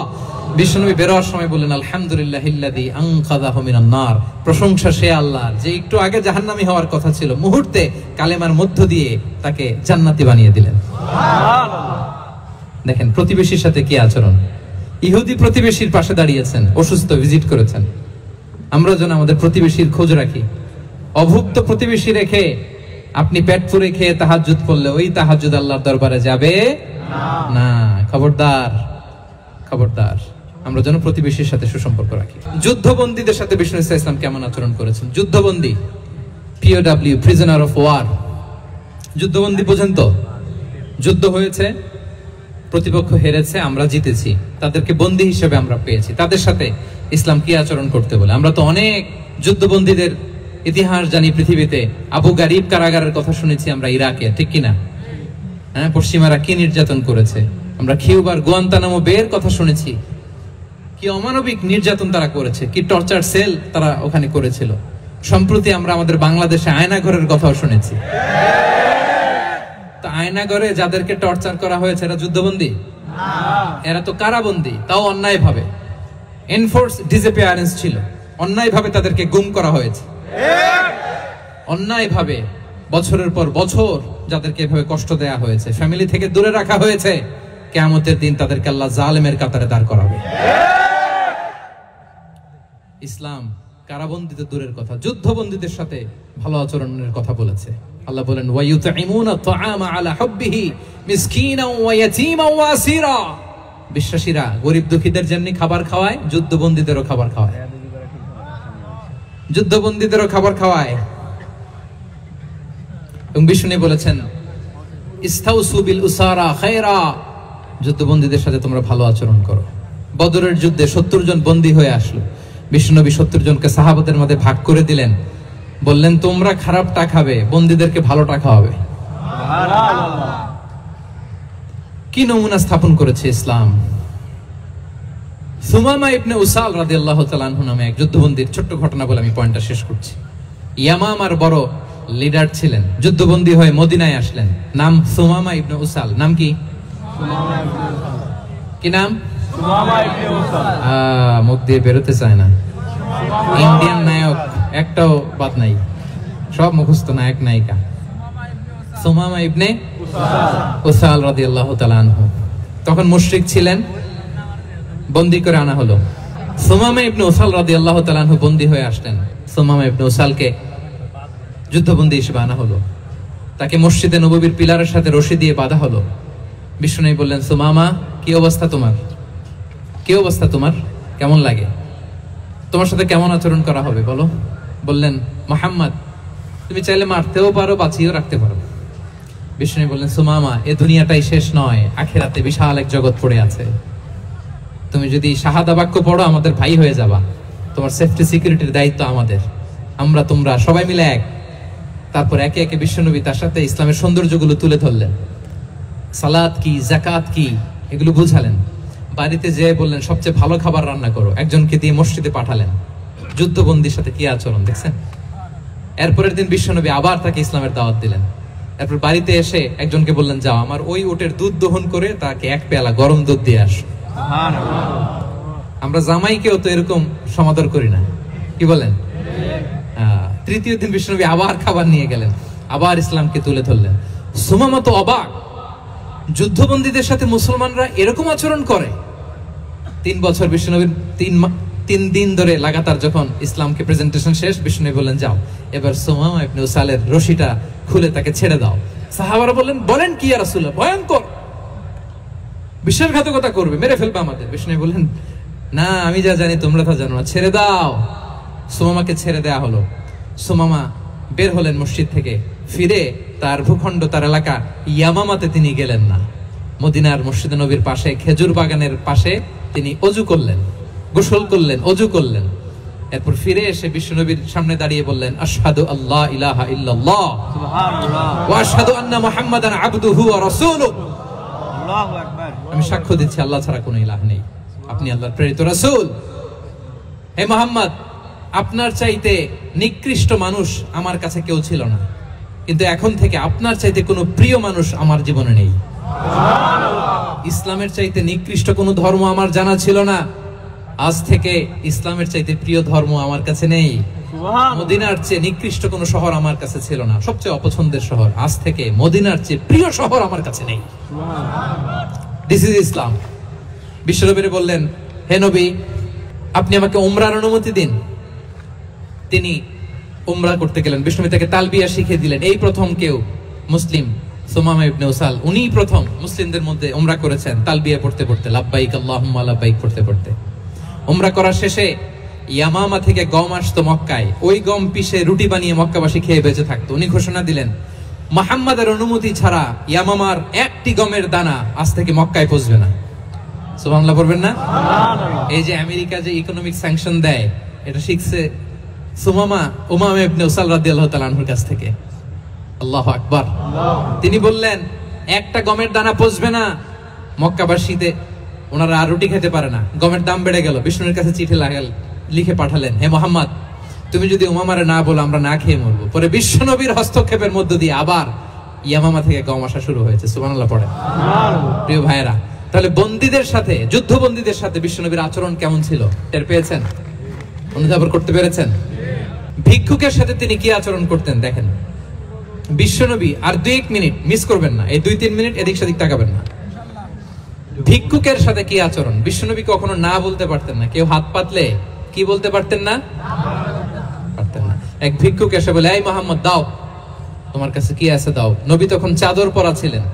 বিষ্ণু বেরোয়ার সময় বললেন, আলহামদুলিল্লাহিল্লাযী আনকাযাহু মিনান নার, প্রশংসা সে আল্লাহর যে একটু আগে জাহান্নামী হওয়ার কথা ছিল, মুহূর্তে কালেমার মধ্য দিয়ে তাকে জান্নাতি বানিয়ে দিলেন। সুবহানাল্লাহ। দেখেন প্রতিবেশীর সাথে কি আচরণ। ইহুদি প্রতিবেশীর পাশে দাঁড়িয়েছেন, অসুস্থ ভিজিট করেছেন। আমরা যেন আমাদের প্রতিবেশীর খোঁজ রাখি। অভুক্ত প্রতিবেশী রেখে আপনি পেট পুরে খেয়ে তাহাজ্জুদ করলে ওই তাহাজ্জুদ আল্লাহর দরবারে যাবে না। খবরদার, খবরদার। আমরা যেন প্রতিবেশীর সাথে সুসম্পর্ক রাখি। যুদ্ধবন্দীদের সাথে বিষ্ণু ইসা ইসলাম কেমন আচরণ করেছেন? যুদ্ধবন্দী, POW, প্রিজনার অফ ওয়ার, যুদ্ধবন্দী পর্যন্ত। যুদ্ধ হয়েছে, প্রতিপক্ষ হেরেছে, আমরা জিতেছি, তাদেরকে বন্দী হিসেবে আমরা পেয়েছি। তাদের সাথে ইসলাম কি আচরণ করতে বলে? আমরা তো অনেক যুদ্ধবন্দীদের ইতিহাস জানি পৃথিবীতে। আবু গারিব কারাগারের কথা শুনেছি আমরা ইরাকে, ঠিক কিনা? হ্যাঁ, পশ্চিমারা কি নির্যাতন করেছে। আমরা কিউবার গুয়ান্তানামো বের কথা শুনেছি, কি অমানবিক নির্যাতন তারা করেছে, কি টর্চার সেল তারা ওখানে করেছিল। সম্প্রতি আমরা আমাদের বাংলাদেশে আয়নাঘরের কথাও শুনেছি। তা আয়নাঘরে যাদেরকে টর্চার করা হয়েছে এরা যুদ্ধবন্দী? এরা তো কারাবন্দী, তাও অন্যায় ভাবে। এনফোর্স ডিসঅ্যাপিয়ারেন্স ছিল, অন্যায় ভাবে তাদেরকে গুম করা হয়েছে, অন্যায় ভাবে বছরের পর বছর যাদেরকে এভাবে কষ্ট দেয়া হয়েছে, ফ্যামিলি থেকে দূরে রাখা হয়েছে। কিয়ামতের দিন তাদেরকে আল্লাহ জালেমের কাতারে দাঁড় করাবে। ইসলাম কারাবন্দীদের দূরের কথা, যুদ্ধবন্দীদের সাথে ভালো আচরণের কথা বলেছে। আল্লাহ বলেন, ওয়ায়ুতঈমুনা আত-তাআমা আলা হুববিহি মিসকিনাও ওয়া ইয়াতীমান ওয়া আসীরা। বিশ্বাসীরা গরীব দুঃখীদের যেমনি খাবার খাওয়ায়, যুদ্ধবন্দীদেরও খাবার খাওয়ায়, যুদ্ধবন্দীদেরও খাবার খাওয়ায়। এবং বিষ্ণু বলেছেন, ইস্তাউসু বিল উসারা খায়রা, যুদ্ধবন্দীদের সাথে তোমরা ভালো আচরণ করো। বদরের যুদ্ধে 70 জন বন্দী হয়ে আসলো। বিশ্বনবী 70 জনকে সাহাবাদের মধ্যে ভাগ করে দিলেন, বললেন তোমরা খারাপটা খাবে, বন্দীদেরকে ভালোটা খাওয়াবে। কি নমুনা স্থাপন করেছে ইসলাম। সুমাইমা ইবনে উসাল রাদিয়াল্লাহু তাআলা আনহু নামে এক যুদ্ধবন্দীর ছোট্ট ঘটনা বলে আমি পয়েন্টটা শেষ করছি। ইয়ামামার বড় লিডার ছিলেন, যুদ্ধবন্দী হয়ে মদিনায় আসলেন। নাম সুমাইমা ইবনে উসাল। নাম কি? কি নাম? মুখ দিয়ে বেরোতে চায় না। ইন্ডিয়ান নায়ক একটাও বাদ নাই, সব মুখস্থ নায়ক নায়িকা। সুমাইমা ইবনে উসাল রাদিয়াল্লাহু তাআলা আনহু তখন মুশরিক ছিলেন, বন্দী করে আনা হলো। সুমাইমা ইবনে উসাল রাদিয়াল্লাহু তাআলা আনহু বন্দী হয়ে আসলেন। সুমাইমা ইবনে উসালকে যুদ্ধবন্দী হিসেবে আনা হলো। তাকে মসজিদে নববীর পিলারের সাথে রশি দিয়ে বাঁধা হলো। বিষ্ণু বললেন, সুমাইমা কি অবস্থা তোমার, কি অবস্থা তোমার, কেমন লাগে, তোমার সাথে কেমন আচরণ করা হবে বলো। বললেন, মুহাম্মদ তুমি চাইলে মারতেও পারো, বাঁচিয়েও রাখতে পারো। বিষ্ণু বললেন, সুমাইমা এ দুনিয়াটাই শেষ নয়, আখিরাতে বিশাল এক জগৎ পড়ে আছে। তুমি যদি শাহাদা বাক্য পড়ো আমাদের ভাই হয়ে যাবা, তোমার সেফটি সিকিউরিটির দায়িত্ব আমাদের, আমরা তোমরা সবাই মিলে এক। তারপর একে একে বিশ্বনবী তার সাথে ইসলামের সৌন্দর্যগুলো তুলে ধরলেন, সালাত কি, জাকাত কি, এগুলো বুঝালেন। বাড়িতে যেয়ে বললেন সবচেয়ে ভালো খাবার রান্না করো, একজনকে দিয়ে মসজিদে পাঠালেন। যুদ্ধবন্দীর সাথে কি আচরণ দেখছেন। এরপরের দিন বিশ্বনবী আবার তাকে ইসলামের দাওয়াত দিলেন। এরপর বাড়িতে এসে একজনকে বললেন, যাও আমার ওই উটের দুধ দহন করে তাকে এক পেয়ালা গরম দুধ দিয়ে আস। আমরা জামাইকেও তো এরকম সমাদর করি না, কি বলেন? তৃতীয় দিন বিশ্বনবী আবার খাবার নিয়ে গেলেন, আবার ইসলামকে তুলে ধরলেন। সুমাইমা তো অবাক, যুদ্ধবন্দীদের সাথে মুসলমানরা এরকম আচরণ করে। 3 বছর বিশ্বনবীর তিন দিন ধরে লাগাতার যখন ইসলামকে প্রেজেন্টেশন শেষ, বিশ্বনবী বললেন, যাও এবার সুমাইমা ইবনে উসালের রশিটা খুলে তাকে ছেড়ে দাও। সাহাবারা বললেন, বলেন কি ইয়া রাসূলুল্লাহ, ভয়ঙ্কর বিশ্বাসঘাতকতা করবে, মেরে ফেলবে আমাদের। বিষ্ণু বললেন, না আমি যা জানি তোমরা তা জানো না, ছেড়ে দাও। সুমামাকে ছেড়ে দেয়া হলো। সুমামা বের হলেন মসজিদ থেকে, ফিরে তার ভূখণ্ড, তার এলাকা ইয়ামামাতে তিনি গেলেন না। মদিনার মসজিদে নবীর পাশে খেজুর বাগানের পাশে তিনি অজু করলেন, গোসল করলেন, অজু করলেন। এরপর ফিরে এসে বিশ্বনবীর সামনে দাঁড়িয়ে বললেন, আশহাদু আল্লা ইলাহা ইল্লাল্লাহ সুবহানাল্লাহ ওয়া আশহাদু আন্না মুহাম্মাদান আবদুহু ওয়া রাসূলুহু। আমি সাক্ষ্য দিচ্ছি আল্লাহ ছাড়া কোনো ইলাহ নেই, আপনি আল্লাহর প্রেরিত রাসূল। হে মুহাম্মদ, আপনার চাইতে নিকৃষ্ট মানুষ আমার কাছে কেউ ছিল না, কিন্তু এখন থেকে আপনার চাইতে কোনো প্রিয় মানুষ আমার জীবনে নেই। ইসলামের চাইতে নিকৃষ্ট কোনো ধর্ম আমার জানা ছিল না, আজ থেকে ইসলামের চাইতে প্রিয় ধর্ম আমার কাছে নেই। মদিনার চেয়ে নিকৃষ্ট কোনো শহর আমার কাছে ছিল না, সবচেয়ে অপছন্দের শহর, আজ থেকে মদিনার চেয়ে প্রিয় শহর আমার কাছে নেই। This is Islam. বিশ্বনবী বললেন, হে নবী, আপনি আমাকে উমরার অনুমতি দিন। তিনি উমরা করতে গেলেন, বিশ্বনবী তাকে তালবিয়া শিখিয়ে দিলেন। এই প্রথম কেউ মুসলিম, সুমাইমা ইবনে উসাল, উনি প্রথম মুসলিমদের মধ্যে উমরা করেছেন তালবিয়া পড়তে পড়তে, লাব্বাইক আল্লাহুম্মা লাব্বাইক পড়তে পড়তে। উমরা করার শেষে ইয়ামামা থেকে গম আসতো মক্কায়, ওই গম পিষে রুটি বানিয়ে মক্কাবাসী খেয়ে বেঁচে থাকতো। উনি ঘোষণা দিলেন, মুহাম্মাদের অনুমতি ছাড়া ইয়ামামার একটি গমের দানা আজ থেকে মক্কায় পৌঁছবে না। সুবহানাল্লাহ পড়বেন না? এই যে আমেরিকা যে ইকোনমিক স্যাংশন দেয়, এটা শিখছে সুমামা উমাইমা ইবনে উসাল রাদিয়াল্লাহু তাআলা আনহুর কাছ থেকে। আল্লাহু আকবার। তিনি বললেন, একটা গমের দানা পৌঁছবে না মক্কাবাসীতে, ওনারা আর রুটি খেতে পারে না, গমের দাম বেড়ে গেল। বিষ্ণুর কাছে চিঠি লাগালেন, লিখে পাঠালেন, হে মোহাম্মদ, তুমি যদি উমামারে না বলো আমরা না খেয়ে মরবো। পরে বিশ্বনবীর হস্তক্ষেপের মধ্য দিয়ে আবার ইয়ামামা থেকে গম আসা শুরু হয়েছে। সুবহানাল্লাহ পড়ে। প্রিয় ভাইরা, তাহলে বন্দীদের সাথে, যুদ্ধবন্দীদের সাথে বিশ্বনবীর আচরণ কেমন ছিল টের পেয়েছেন, অনুধাবন করতে পেরেছেন? ভিক্ষুকের সাথে তিনি কি আচরণ করতেন দেখেন বিশ্বনবী। আর দুই এক মিনিট মিস করবেন না, এই দুই তিন মিনিট এদিক সেদিক তাকাবেন না। ভিক্ষুকের সাথে কি আচরণ, বিশ্বনবী কখনো না বলতে পারতেন না। কেউ হাত পাতলে কি বলতে পারতেন না? এক ভিক্ষুক এসে বলে, এই মোহাম্মদ দাও, তোমার কাছে কি আছে দাও। নবী তখন চাদর পরা ছিলেন,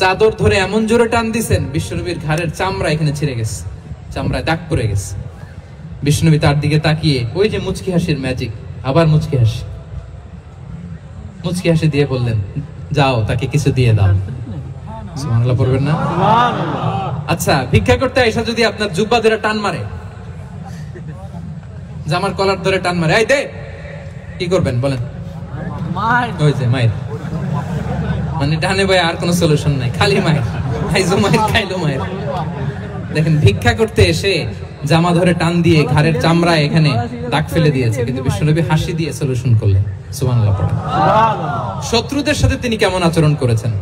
চাদর ধরে এমন জোরে টান দিছেন বিশ্বনবীর ঘাড়ের চামড়া এখানে ছিঁড়ে গেছে, চামড়ায় দাগ পড়ে গেছে। বিশ্বনবী তার দিকে তাকিয়ে ওই যে মুচকি হাসির ম্যাজিক, আবার মুচকি হাসি, মুচকি হাসি দিয়ে বললেন, যাও তাকে কিছু দিয়ে দাও। সুবহানাল্লাহ পড়বেন না? আচ্ছা, ভিক্ষা করতে আয়েশা যদি আপনার জুব্বা ধরে টান মারে, জামার কলার ধরে টান মারে, এই দে, কি করবেন বলেন? মায়ের, মানে ডানে ভাই আর কোনো সলিউশন নাই, খালি মায়ের, খাইলো মায়ের, খাইলো মায়ের। দেখেন, ভিক্ষা করতে এসে জামা ধরে টান দিয়ে ঘাড়ের চামড়া এখানে দাগ ফেলে দিয়েছে, কিন্তু বিশ্বনবী হাসি দিয়ে সলিউশন করলেন। সুবহানাল্লাহ পড়া। শত্রুদের সাথে তিনি কেমন আচরণ করেছেন?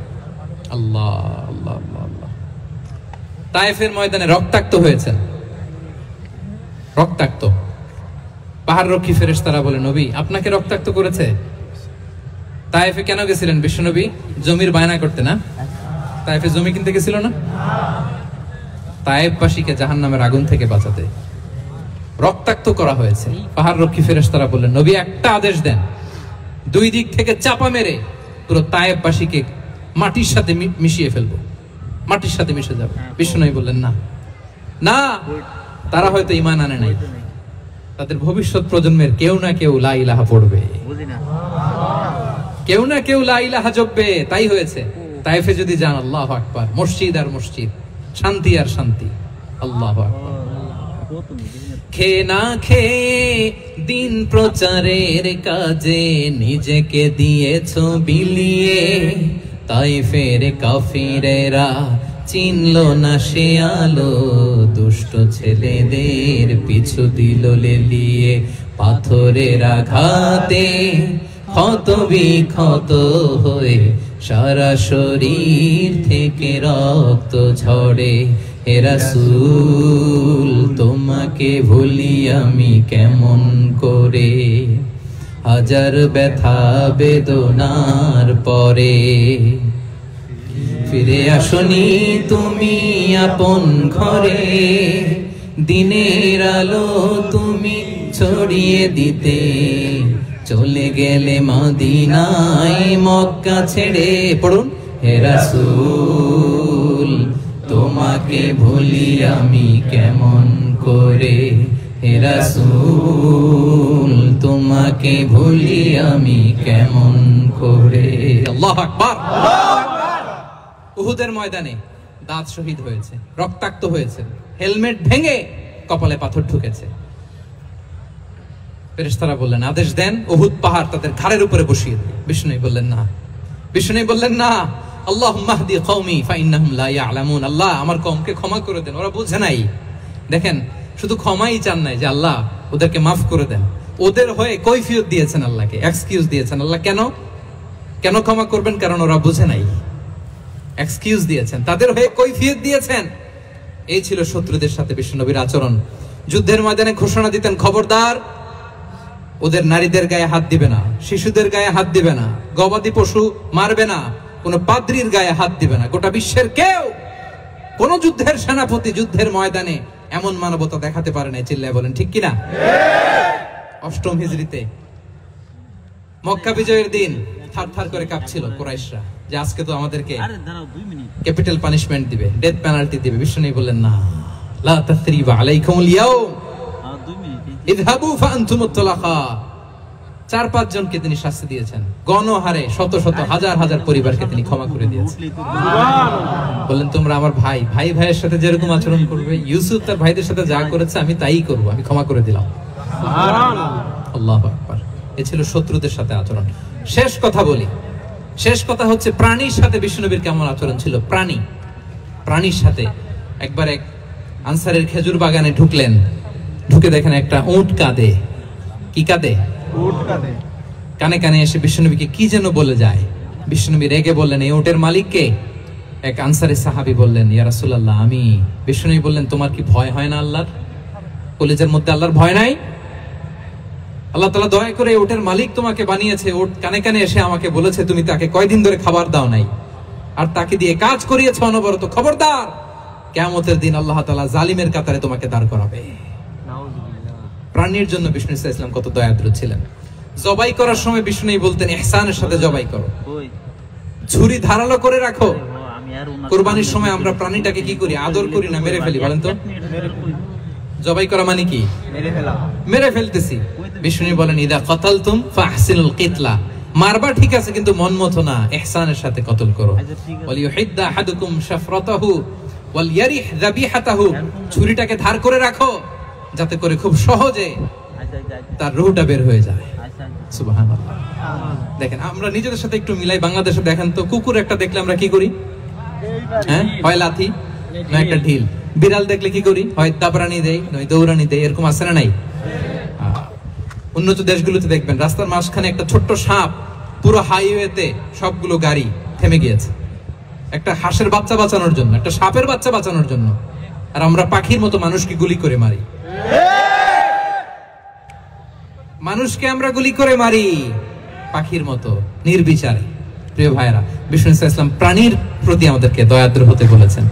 আল্লাহ আল্লাহ আল্লাহ। তায়েফের ময়দানে রক্তাক্ত হয়েছেন, রক্তাক্ত। পাহাড় রক্ষী ফেরেশতারা বলে, নবী আপনাকে রক্তাক্ত করেছে। তায়েফে কেন গেছিলেন বিশ্বনবী? জমির বায়না করতে না? তায়েফে জমি কিনতে গেছিল না? তায়েফবাসীকে জাহান্নামের আগুন থেকে বাঁচাতে রক্তাক্ত করা হয়েছে। পাহাড় রক্ষী ফেরেশতারা বললেন, নবী একটা আদেশ দেন, দুই দিক থেকে চাপা মেরে পুরো তায়েফবাসীকে মাটির সাথে মিশিয়ে ফেলবো, মাটির সাথে মিশে যাবে। বিশ্বনবী বললেন, না না, তারা হয়তো ঈমান আনে নাই, তাদের ভবিষ্যৎ প্রজন্মের কেউ না কেউ লা ইলাহা পড়বে, কেউ না কেউ লা ইলাহা জপবে। তাই হয়েছে। তাইফে যদি যান, আল্লাহু আকবার, মসজিদ আর মসজিদ, শান্তি আর শান্তি। আল্লাহু আকবার। খেয়ে না খেয়ে দিন প্রচারের কাজে নিজেকে দিয়েছো বিলিয়ে, তাইফের কাফিরেরা চিনল না সে আলো, দুষ্ট ছেলেদের পিছু দিল লেলিয়ে, পাথরের আঘাতে ক্ষত বিক্ষত হয়ে সারা শরীর থেকে রক্ত ঝরে। হে রাসূল, তোমাকে ভুলি আমি কেমন করে, হাজার ব্যথা বেদনার পরে ফিরে আসনি তুমি আপন ঘরে, দিনের আলো তুমি ছড়িয়ে দিতে, চলে গেলে মদিনায় মক্কা ছেড়ে। পড়ুন, হে রাসূল তোমাকে ভুলি আমি কেমন করে, হে রাসূল তোমাকে ভুলি আমি কেমন করে। আল্লাহু আকবার। উহুদের ময়দানে দাঁত শহীদ হয়েছে, রক্তাক্ত হয়েছে, হেলমেট ভেঙে কপালে পাথর ঢুকেছে। ফেরেশতারা বললেন, আদেশ দেন উহুদ পাহাড় তাদের ঘাড়ের উপরে বসিয়ে দেন। বিষ্ণুই বললেন, না। বিষ্ণুই বললেন, না। আল্লাহুম্মা হদি কওমি ফাইন্নাহুম লা ইয়ালামুন। আল্লাহ, আমার কওমকে ক্ষমা করে দেন, ওরা বোঝে নাই। দেখেন, শুধু ক্ষমাই চান নাই যে আল্লাহ ওদেরকে মাফ করে দেন, ওদের হয়ে কৈফিয়ত দিয়েছেন, আল্লাহকে এক্সকিউজ দিয়েছেন। আল্লাহ কেন কেন ক্ষমা করবেন? কারণ ওরা বোঝে নাই। এক্সকিউজ দিয়েছেন, তাদের হয়ে কৈফিয়ত দিয়েছেন। এই ছিল শত্রুদের সাথে বিশ্বনবীর আচরণ। যুদ্ধের ময়দানে ঘোষণা দিতেন, খবরদার ওদের নারীদের গায়ে হাত দিবে না, শিশুদের গায়ে হাত দিবে না, গবাদি পশু মারবে না, কোনো পাদ্রির গায়ে হাত দিবে না, গোটা বিশ্বের কেউ কোন যুদ্ধের সেনাপতি যুদ্ধের ময়দানে এমন মানবতা দেখাতে পারে না। চিল্লায় বলেন ঠিক কিনা। অষ্টম হিজরিতে মক্কা বিজয়ের দিন থারথার করে কাঁপছিল কুরাইশরা যে আজকে তো আমাদেরকে ক্যাপিটাল পানিশমেন্ট দিবে, ডেথ পেনাল্টি দিবে। বিষ্ণু বললেন না, লা তাসরিবা আলাইকুমুল ইয়াউম, ইযহাবু ফাআনতুমুত তালাকা। চার পাঁচ জনকে তিনি শাস্তি দিয়েছেন গণহারে, শত শত হাজার হাজার পরিবারকে তিনি ক্ষমা করে দিয়েছেন। বললেন তোমরা আমার ভাই, ভাই ভাইয়ের সাথে যেরকম আচরণ করবে, ইউসুফ তার ভাইদের সাথে যা করেছে আমি তাই করব, আমি ক্ষমা করে দিলাম। আল্লাহু আকবার। এ ছিল শত্রুদের সাথে আচরণ। শেষ কথা বলি, শেষ কথা হচ্ছে প্রাণীর সাথে বিষ্ণুনবীর কেমন আচরণ ছিল। প্রাণীর সাথে একবার এক আনসারের খেজুর বাগানে ঢুকলেন, ঢুকে দেখেন একটা উট কাঁদে। কি কাঁদে? কানে কানে এসে বিষ্ণুনবীকে কি যেন বলে যায়। বিষ্ণুনবী রেগে বললেন এই উটের মালিককে। এক আনসারি সাহাবী বললেন ইয়া রাসূলুল্লাহ আমি। বিষ্ণুনবী বললেন তোমার কি ভয় হয় না আল্লাহর? কলিজার মধ্যে আল্লাহর ভয় নাই? আল্লাহ তাআলা দয়া করে উটের মালিক তোমাকে বানিয়েছে, উট কানে কানে এসে আমাকে বলেছে তুমি তাকে কয়দিন ধরে খাবার দাও নাই আর তাকে দিয়ে কাজ করিয়েছো অনবরত। খবরদার, কিয়ামতের দিন আল্লাহ তাআলা জালিমের কাতারে তোমাকে দাঁড় করাবে। প্রাণীর জন্য বিষ্ণু ইসলাম কত দয়াদ্র ছিলেন। জবাই করার সময় বিষ্ণু বলতেন ইহসানের সাথে জবাই করো, ছুরি ধারালো করে রাখো। কুরবানির সময় আমরা প্রাণীটাকে কি করি? আদর করি না, মেরে ফেলি। বলেন তো জবাই করা মানে কি? মেরে ফেলতেছি। বিষ্ণু বলেন ইদা কতালতুম ফাহসিনুল কিতলা, মারবা ঠিক আছে কিন্তু মন মতো না, ইহসানের সাথে কতল করো। ওয়ালিউহিদ্দা আহাদুকুম শাফরাতাহু ওয়ালিয়ারিহ যাবিহাতাহু, ছুরিটাকে ধার করে রাখো যাতে করে খুব সহজে তার রুহটা বের হয়ে যায়। সুবহানাল্লাহ। দেখেন আমরা নিজেদের সাথে একটু মিলাই। বাংলাদেশে দেখেন তো কুকুর একটা দেখলে আমরা কি করি? হ্যাঁ, হয় লাথি না একটা ঢিল। বিড়াল দেখলে কি করি? হয় দাবরানি দেই নয় দৌড়ানি দেই। এরকম আছে না নাই? উন্নত দেশগুলোতে দেখবেন রাস্তার মাঝখানে একটা ছোট্ট সাপ পুরো হাইওয়েতে সবগুলো গাড়ি থেমে গিয়েছে একটা হাঁসের বাচ্চা বাঁচানোর জন্য, একটা সাপের বাচ্চা বাঁচানোর জন্য। আর আমরা পাখির মতো মানুষকে গুলি করে মারি। মানুষকে আমরা গুলি করে মারি পাখির মতো নির্বিচারে। প্রিয় ভাইরা, বিষ্ণু ইসলাম প্রাণীর প্রতি আমাদেরকে দয়াদ্র হতে বলেছেন।